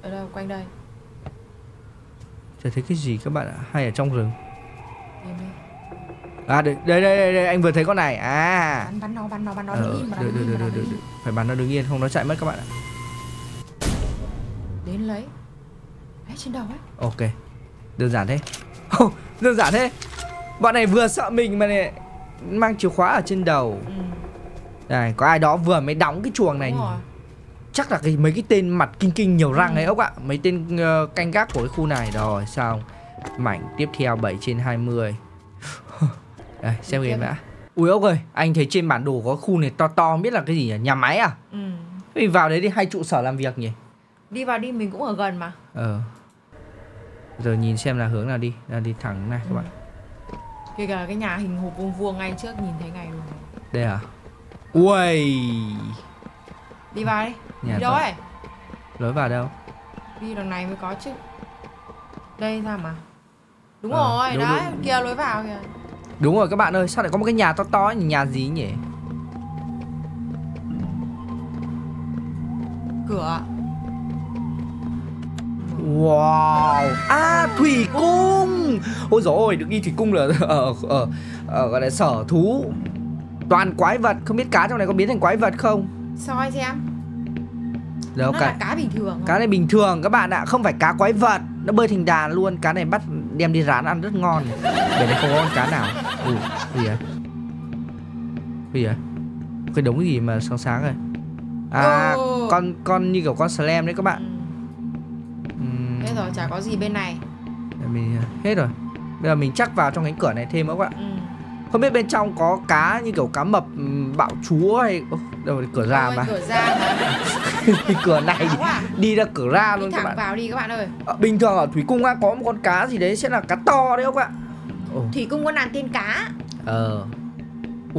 ở đâu quanh đây. Chả thấy cái gì các bạn ạ, hay ở trong rừng. À đây đây đây, đây. Anh vừa thấy con này. À. Bắn, bắn nó, bắn nó, bắn nó đứng ờ, yên. Được được được được. Phải bắn nó đứng yên không nó chạy mất các bạn ạ. Đến lấy. Lấy trên đầu ấy. Ok. Đơn giản thế. Oh, đơn giản thế. Bọn này vừa sợ mình mà này mang chìa khóa ở trên đầu. Ừ. Đây, có ai đó vừa mới đóng cái chuồng này. Chắc là cái mấy cái tên mặt kinh kinh nhiều răng đấy Ốc ạ. Mấy tên uh, canh gác của cái khu này. Rồi xong. Mảnh tiếp theo bảy trên hai mươi. Đây xem game đã. Ui Ốc ơi, anh thấy trên bản đồ có khu này to to, biết là cái gì nhỉ? Nhà máy à? Ừ. Mình vào đấy đi, hay trụ sở làm việc nhỉ? Đi vào đi, mình cũng ở gần mà. Ờ. Giờ nhìn xem là hướng nào đi. Là đi thẳng này các bạn. Kìa kìa, cái nhà hình hộp vuông vuông ngay trước nhìn thấy ngay luôn. Đây à? Ui. Đi vào đi. Nhà đi đâu ấy? Lối vào đâu? Đi đằng này mới có chứ. Đây ra mà. Đúng ờ, rồi, đúng, đấy, đúng. Kia lối vào kìa. Đúng rồi các bạn ơi, sao lại có một cái nhà to to ấy, nhà gì nhỉ? Cửa. Wow. À, thủy cung. Ôi dồi ôi, được đi thủy cung là ở ở ở gọi là sở thú. Toàn quái vật, không biết cá trong này có biến thành quái vật không? Soi xem. Đâu, nó cá... là cá bình thường. Cá này bình thường các bạn ạ, không phải cá quái vật. Nó bơi thành đàn luôn, cá này bắt đem đi rán ăn rất ngon. Bởi đây không có con cá nào. Ui, cái gì vậy? Cái gì vậy? Cái đống gì mà sáng sáng rồi. À, ừ. con con như kiểu con slime đấy các bạn. Thế ừ. uhm. rồi, chả có gì bên này. Mình hết rồi. Bây giờ mình chắc vào trong cánh cửa này thêm nữa các bạn. Ừ. Không biết bên trong có cá như kiểu cá mập bạo chúa hay... Ô, đâu là cửa ra mà. Cửa ra mà. Cửa này à? Đi ra cửa ra đi luôn các bạn. Đi thẳng vào đi các bạn ơi. À, bình thường ở thủy cung á, có một con cá gì đấy sẽ là cá to đấy các bạn. Oh. Thủy cung có nàng tiên cá. Ờ.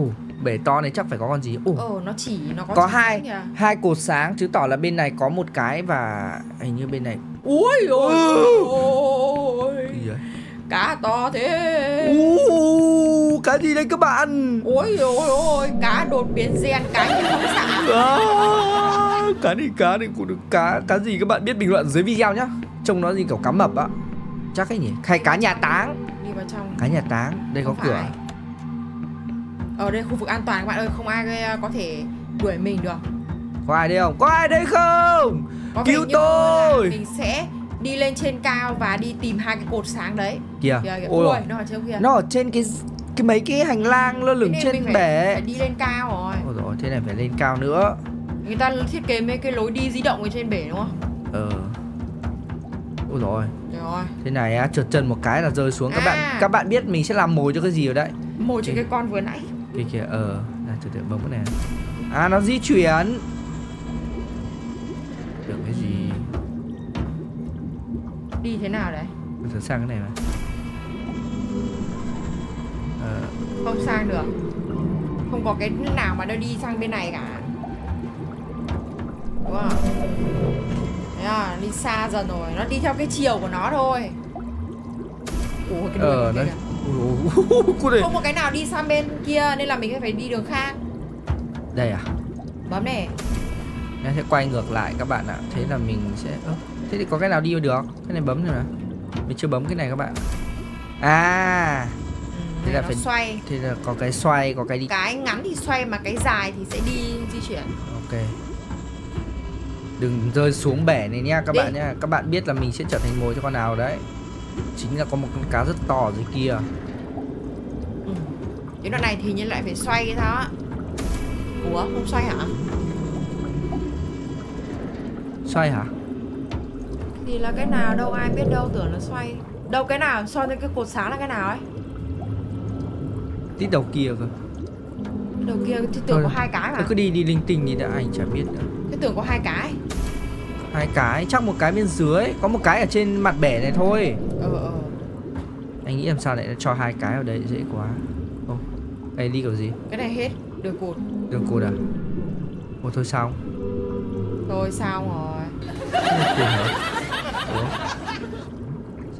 Uh, bể to này chắc phải có con gì. Ồ, uh. oh, nó chỉ nó có, có hai hai cột sáng chứng tỏ là bên này có một cái và hình như bên này. Ui ôi. Ôi. Cá to thế. Ú, cá gì đây các bạn? Ôi ôi ôi, cá đột biến gen, cá như phóng xạ. À, cá này cá này cũng được cá, cá gì các bạn biết bình luận dưới video nhá. Trông nó gì kiểu cá mập á. Chắc ấy nhỉ, hay cá nhà táng. Đi vào trong. Cá nhà táng, đây không có phải. Cửa. Ở đây khu vực an toàn các bạn ơi, không ai có thể đuổi mình được. Có ai đây không? Có ai đây không? Có cứu tôi. Mình sẽ đi lên trên cao và đi tìm hai cái cột sáng đấy. Kìa. Kìa, kìa. Ôi, nó ở trên kìa. Nó ở trên cái cái mấy cái hành lang lơ lửng trên bể. Phải đi lên cao rồi. Ôi rồi, thế này phải lên cao nữa. Người ta thiết kế mấy cái lối đi di động ở trên bể đúng không? Ờ. Ôi dồi ôi. Rồi. Thế này á, trượt chân một cái là rơi xuống. À. Các bạn các bạn biết mình sẽ làm mồi cho cái gì rồi đấy. Mồi cho cái con vừa nãy. Cái kìa, ờ, là trượt bấm cái này. À, nó di chuyển. Được cái gì? Đi thế nào đấy? Mình thử sang cái này mà. Ờ. Không sang được. Không có cái nào mà nó đi sang bên này cả. Đúng không? À, đi xa dần rồi, nó đi theo cái chiều của nó thôi. Ủa, cái đường ờ, kia kìa. Không có cái nào đi sang bên kia nên là mình phải đi đường khác. Đây à? Bấm này. Nó sẽ quay ngược lại các bạn ạ. Thế là mình sẽ... Ơ, thế thì có cái nào đi được? Cái này bấm rồi mà. Mình chưa bấm cái này các bạn. À. Thế là phải xoay. Thế là có cái xoay, có cái đi. Cái ngắn thì xoay mà cái dài thì sẽ đi di chuyển. Ok. Đừng rơi xuống bể này nha các đi. Bạn nha. Các bạn biết là mình sẽ trở thành mồi cho con nào đấy. Chính là có một con cá rất to dưới kia. Ừ. Cái đoạn này thì nhân lại phải xoay cái đó. Ủa không xoay hả? Xoay hả? Thì là cái nào đâu ai biết đâu, tưởng là xoay. Đâu cái nào xoay lên cái cột sáng là cái nào ấy? Tít đầu kia cơ. Đầu kia thì tưởng có hai cái mà. Cứ đi đi linh tinh thì đã, anh chả biết nữa. Cái tưởng có hai cái. Hai cái, chắc một cái bên dưới, có một cái ở trên mặt bể này thôi. Ừ, ừ. Anh nghĩ làm sao lại cho hai cái vào đây dễ quá. Ô, đây đi kiểu gì? Cái này hết, đường cột. Đường cột à? Ô thôi xong. Thôi xong rồi.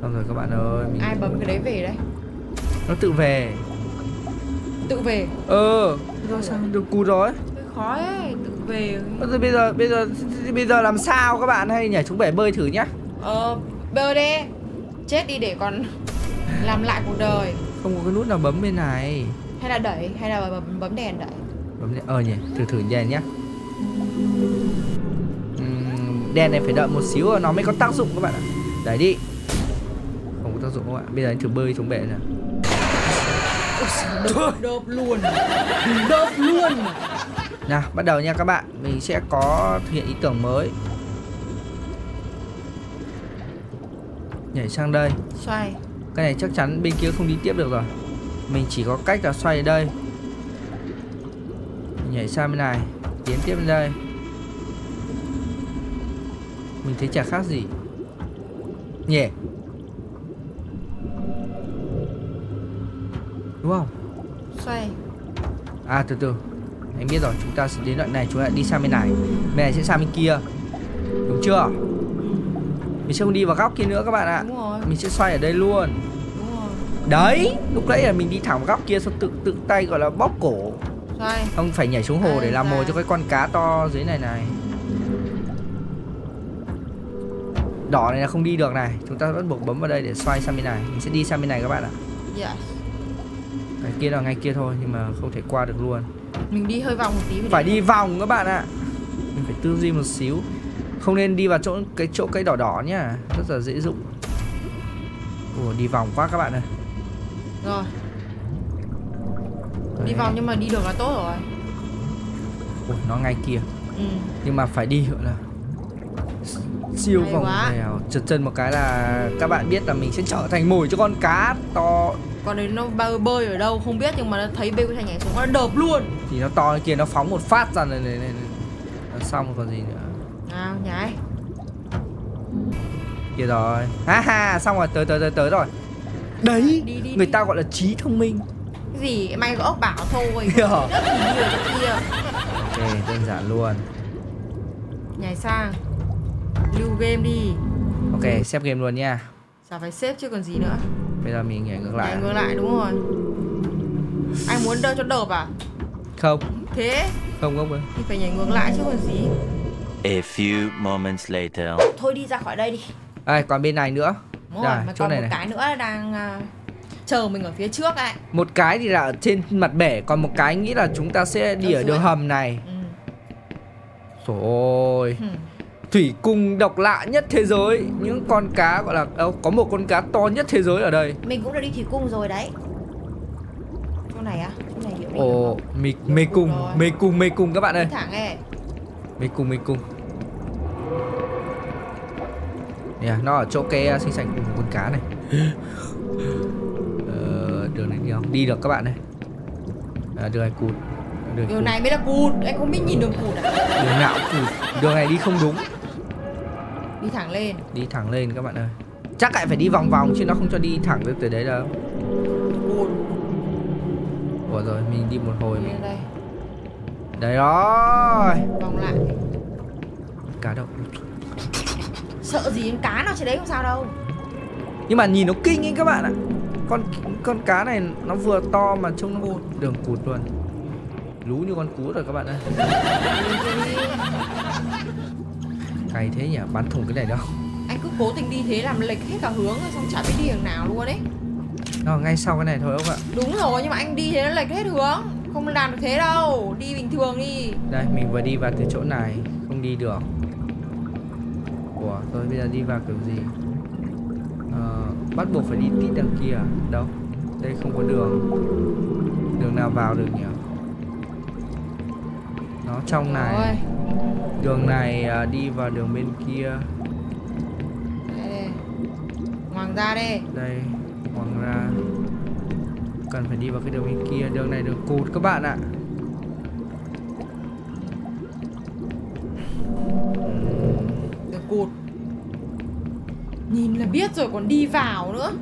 Xong rồi các bạn ơi. Mình... Ai bấm cái đấy về đấy? Nó tự về. Tự về? Ờ. Rồi sao đường cột rồi? Khó ấy, tự về. Bây giờ bây giờ bây giờ làm sao các bạn, hay nhảy chúng bể bơi thử nhá. Ờ, bơi đi. Chết đi để còn làm lại cuộc đời. Không có cái nút nào bấm bên này. Hay là đẩy, hay là bấm, bấm đèn đẩy. Bấm đèn. Ờ nhỉ, thử thử đèn nhá. Uhm, đèn này phải đợi một xíu nó mới có tác dụng các bạn ạ. Đẩy đi. Không có tác dụng các bạn. Bây giờ anh thử bơi xuống bể nào. Đớp, đớp luôn. Đớp luôn. Nào, bắt đầu nha các bạn. Mình sẽ có thực hiện ý tưởng mới. Nhảy sang đây. Xoay. Cái này chắc chắn bên kia không đi tiếp được rồi. Mình chỉ có cách là xoay ở đây. Mình nhảy sang bên này. Tiến tiếp bên đây. Mình thấy chả khác gì. Nhỉ yeah. Đúng không? Xoay. À từ từ, anh biết rồi, chúng ta sẽ đến đoạn này, chúng ta đi sang bên này. Bên này sẽ sang bên kia. Đúng chưa? Mình sẽ không đi vào góc kia nữa các bạn ạ. Đúng rồi. Mình sẽ xoay ở đây luôn. Đúng rồi. Đấy, lúc nãy là mình đi thẳng vào góc kia, xong tự tự tay gọi là bóp cổ. Xoay. Không phải nhảy xuống hồ à, để làm mồi cho cái con cá to dưới này này. Đỏ này là không đi được này. Chúng ta bắt buộc bấm vào đây để xoay sang bên này. Mình sẽ đi sang bên này các bạn ạ. Yes. Cái kia là ngay kia thôi, nhưng mà không thể qua được luôn. Mình đi hơi vòng một tí. Phải đi vòng các bạn ạ. Mình phải tư duy một xíu. Không nên đi vào chỗ cái chỗ cây đỏ đỏ nhá. Rất là dễ dụng. Ủa, đi vòng quá các bạn ơi. Rồi. Đấy. Đi vòng nhưng mà đi đường là tốt rồi. Ủa, nó ngay kia. Ừ. Nhưng mà phải đi gọi là siêu hay vòng vèo. Trượt chân một cái là các bạn biết là mình sẽ trở thành mồi cho con cá to. Còn đấy nó bơi ở đâu không biết, nhưng mà nó thấy bqThanh nhảy xuống nó đợp luôn. Thì nó to kia, nó phóng một phát ra này này, này. Xong còn gì nữa. À nhảy. Kìa rồi. Ha ha, xong rồi, tới tới tới tới rồi. Đấy, đi, đi, đi, người đi. Ta gọi là trí thông minh. Cái gì? Mày có ốc bảo thôi. Kìa. Ok, đơn giản luôn. Nhảy sang. Lưu game đi. Ok, xếp game luôn nha. Sao phải xếp chứ còn gì nữa. Bây giờ mình nhảy ngược lại. Nhảy ngược lại đúng rồi. Anh muốn đỡ cho đợp à? Không. Thế? Không không. Thì phải nhảy ngược lại chứ còn gì. A few moments later. Thôi đi ra khỏi đây đi. À, còn bên này nữa. Đúng rồi, mà còn này một này. Cái nữa đang uh, chờ mình ở phía trước ấy. Một cái thì là ở trên mặt bể, còn một cái nghĩ là chúng ta sẽ đi ở, ở đường hầm này. Trời ừ. ơi. Thủy cung độc lạ nhất thế giới. Những con cá gọi là đâu, có một con cá to nhất thế giới ở đây. Mình cũng đã đi thủy cung rồi đấy. Chỗ này á? Chỗ này hiểu. Ồ, mê, mê cung, mê cung, mê cung các bạn ơi. Thẳng ấy. Mê cung, mê cung. yeah, nó ở chỗ cái sinh sảnh cùng con cá này. ờ, đường này đi không? Đi được các bạn này. À, đường này cụt. Đường, đường cụt. Này mới là cụt, anh không biết nhìn đường cụt à? Đường nào cụt, đường này đi không đúng. Đi thẳng lên. Đi thẳng lên các bạn ơi. Chắc lại phải đi vòng vòng chứ nó không cho đi thẳng được tới đấy đâu. Cụt. Ủa rồi, mình đi một hồi mình. Đây. Đấy rồi. Vòng lại. Cá đâu? Sợ gì em, cá nào trên đấy không sao đâu. Nhưng mà nhìn nó kinh ấy các bạn ạ. Con con cá này nó vừa to mà trông nó đường cụt luôn. Lú như con cú rồi các bạn ơi. Cày thế nhỉ, bắn thủng cái này đâu. Anh cứ cố tình đi thế làm lệch hết cả hướng rồi, xong chả biết đi đường nào luôn đấy. Nó ngay sau cái này thôi các bạn. Đúng rồi, nhưng mà anh đi thế nó lệch hết hướng. Không làm được thế đâu, đi bình thường đi. Đây, mình vừa đi vào từ chỗ này, không đi được. Ủa, rồi bây giờ đi vào kiểu gì? Ờ, bắt buộc phải đi tít đằng kia. Đâu, đây không có đường. Đường nào vào được nhỉ? Nó trong này. Ôi. Đường này đi vào đường bên kia. Đây, đây. Hoàng ra đây. Đây, hoàng ra. Cần phải đi vào cái đường bên kia. Đường này đường cụt các bạn ạ. Đường cụt. Nhìn là biết rồi còn đi vào nữa.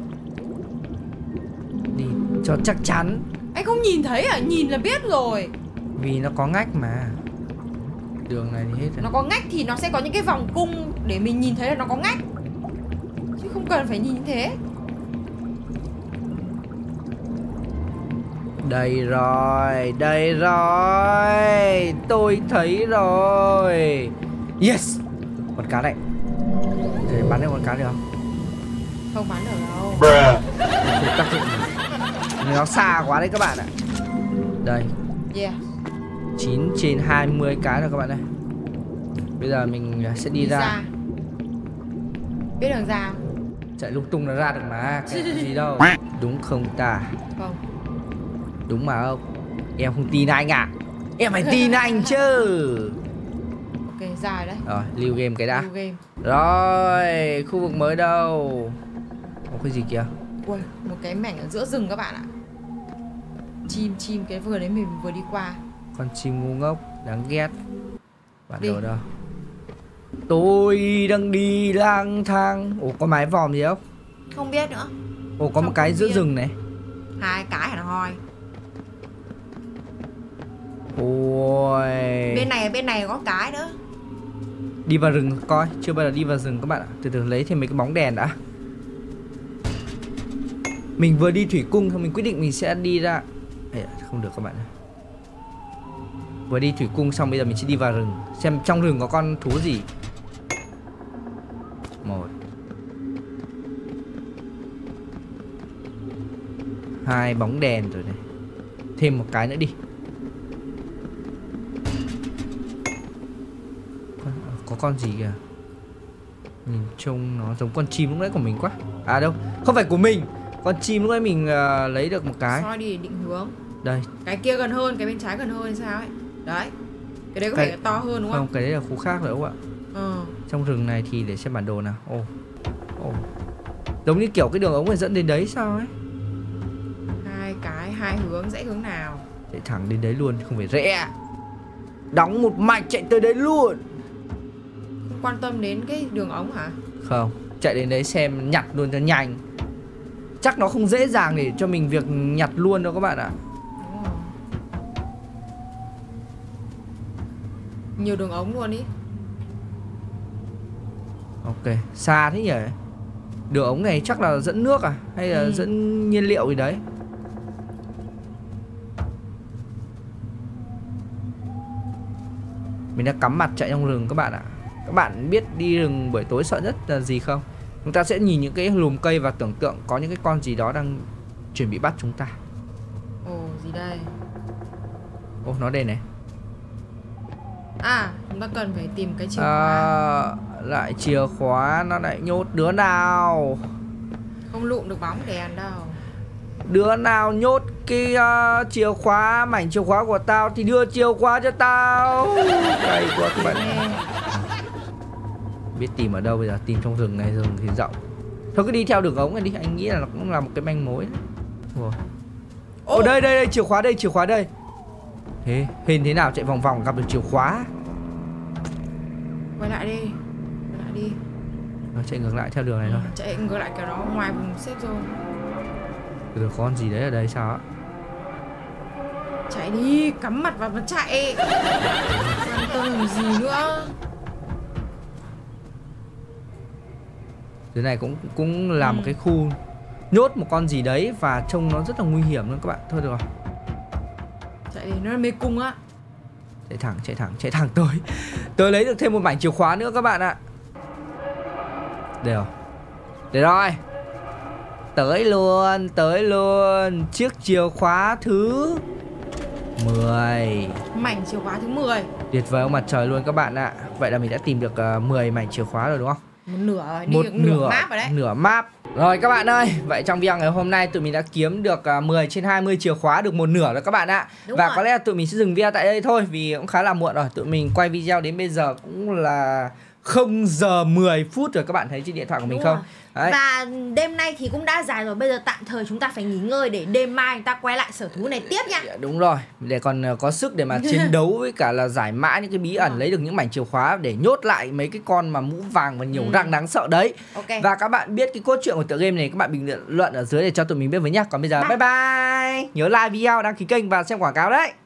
Đi cho chắc chắn. Anh không nhìn thấy à? Nhìn là biết rồi. Vì nó có ngách mà. Đường này thì hết rồi. Nó có ngách thì nó sẽ có những cái vòng cung để mình nhìn thấy là nó có ngách, chứ không cần phải nhìn thế. Đây rồi, đây rồi. Tôi thấy rồi. Yes. Con cá này. Để bắn được con cá được không? Không bắn được đâu. Nó xa quá đấy các bạn ạ. Đây. Yeah. chín trên hai mươi cái rồi các bạn ơi. Bây giờ mình sẽ đi, đi ra. ra Biết đường ra không? Chạy lung tung nó ra được mà. Cái gì đâu. Đúng không ta? Không. Đúng mà không? Em không tin anh ạ. À. Em phải tin anh chứ. Ok, dài đấy. Rồi, lưu game cái đã. Game. Rồi, khu vực mới đâu? Có cái gì kìa? Ui, một cái mảnh ở giữa rừng các bạn ạ. Chim, chim cái vừa đấy mình vừa đi qua. Con chim ngu ngốc, đáng ghét. Bạn đồ đâu? Tôi đang đi lang thang. Ủa, có mái vòm gì không? Không biết nữa. Ủa, có Xong một cái giữa biết. rừng này. Hai cái hẳn hoi. Ôi. Bên này, bên này có cái nữa. Đi vào rừng coi, chưa bao giờ đi vào rừng các bạn ạ. Từ từ lấy thêm mấy cái bóng đèn đã. Mình vừa đi thủy cung, mình quyết định mình sẽ đi ra. Ê, không được các bạn ạ. Vừa đi thủy cung xong bây giờ mình sẽ đi vào rừng. Xem trong rừng có con thú gì. Một. Hai bóng đèn rồi này. Thêm một cái nữa đi. Có con gì kìa. Nhìn trông nó giống con chim lúc nãy của mình quá. À đâu, không phải của mình. Con chim lúc nãy mình uh, lấy được một cái. Soi đi định hướng. Đây. Cái kia gần hơn, cái bên trái gần hơn hay sao ấy. Đấy. Cái đấy có cái... vẻ to hơn đúng không? Không, cái đấy là khu khác rồi các bạn. Ừ. Trong rừng này thì để xem bản đồ nào. Ồ. Ồ. Giống như kiểu cái đường ống này dẫn đến đấy sao ấy. Hai cái, hai hướng, dãy hướng nào? Chạy thẳng đến đấy luôn, không phải rẽ. Đóng một mạch chạy tới đấy luôn. Không quan tâm đến cái đường ống hả? Không, chạy đến đấy xem nhặt luôn cho nhanh. Chắc nó không dễ dàng để cho mình việc nhặt luôn đâu các bạn ạ. Đúng rồi. Nhiều đường ống luôn ý. Ok, xa thế nhỉ. Đường ống này chắc là dẫn nước à? Hay là ừ. dẫn nhiên liệu gì đấy. Mình đã cắm mặt chạy trong rừng các bạn ạ. Các bạn biết đi rừng buổi tối sợ nhất là gì không? Chúng ta sẽ nhìn những cái lùm cây và tưởng tượng có những cái con gì đó đang chuẩn bị bắt chúng ta. Ồ, gì đây? Ồ, nó đây này. À, chúng ta cần phải tìm cái chìa khóa. À, lại chìa khóa, nó lại nhốt đứa nào. Không lụm được bóng đèn đâu. Đứa nào nhốt cái uh, chìa khóa, mảnh chìa khóa của tao thì đưa chìa khóa cho tao. Cay quá các bạn. biết tìm ở đâu bây giờ, tìm trong rừng này, rừng thì rộng. Thôi cứ đi theo đường ống này đi, anh nghĩ là nó cũng là một cái manh mối. Ồ oh. oh, đây đây đây, chìa khóa đây, chìa khóa đây. Thế hình thế nào chạy vòng vòng gặp được chìa khóa. Quay lại đi, quay lại đi. Nó chạy ngược lại theo đường này thôi. Chạy ngược lại cả nó ngoài vùng xếp rồi. Được con gì đấy ở đây sao ạ? Chạy đi, cắm mặt vào mà chạy. Quan tâm gì nữa. Dưới này cũng cũng là ừ. một cái khu nhốt một con gì đấy và trông nó rất là nguy hiểm luôn các bạn. Thôi được rồi. Chạy đi, nó là mê cung á. Chạy thẳng, chạy thẳng, chạy thẳng tới. Tôi lấy được thêm một mảnh chìa khóa nữa các bạn ạ. Đây rồi. Đây rồi. Tới luôn, tới luôn. Chiếc chìa khóa thứ mười. Mảnh chìa khóa thứ mười. Tuyệt vời ông mặt trời luôn các bạn ạ. Vậy là mình đã tìm được mười mảnh chìa khóa rồi đúng không? Một nửa, đi một được nửa, nửa map ở đấy. Nửa map. Rồi các bạn ơi, vậy trong video ngày hôm nay tụi mình đã kiếm được mười trên hai mươi chìa khóa, được một nửa rồi các bạn ạ. Đúng Và rồi. Có lẽ là tụi mình sẽ dừng video tại đây thôi vì cũng khá là muộn rồi. Tụi mình quay video đến bây giờ cũng là không giờ mười phút rồi, các bạn thấy trên điện thoại của mình Đúng không? Đấy. Và đêm nay thì cũng đã dài rồi, bây giờ tạm thời chúng ta phải nghỉ ngơi để đêm mai chúng ta quay lại sở thú này tiếp nha. Đúng rồi, để còn có sức để mà chiến đấu với cả là giải mã những cái bí ẩn, lấy được những mảnh chìa khóa để nhốt lại mấy cái con mà mũ vàng và nhiều ừ. răng đáng sợ đấy. Okay. Và các bạn biết cái cốt truyện của tựa game này, các bạn bình luận ở dưới để cho tụi mình biết với nhá. Còn bây giờ bye bye, bye. Nhớ like video, đăng ký kênh và xem quảng cáo đấy.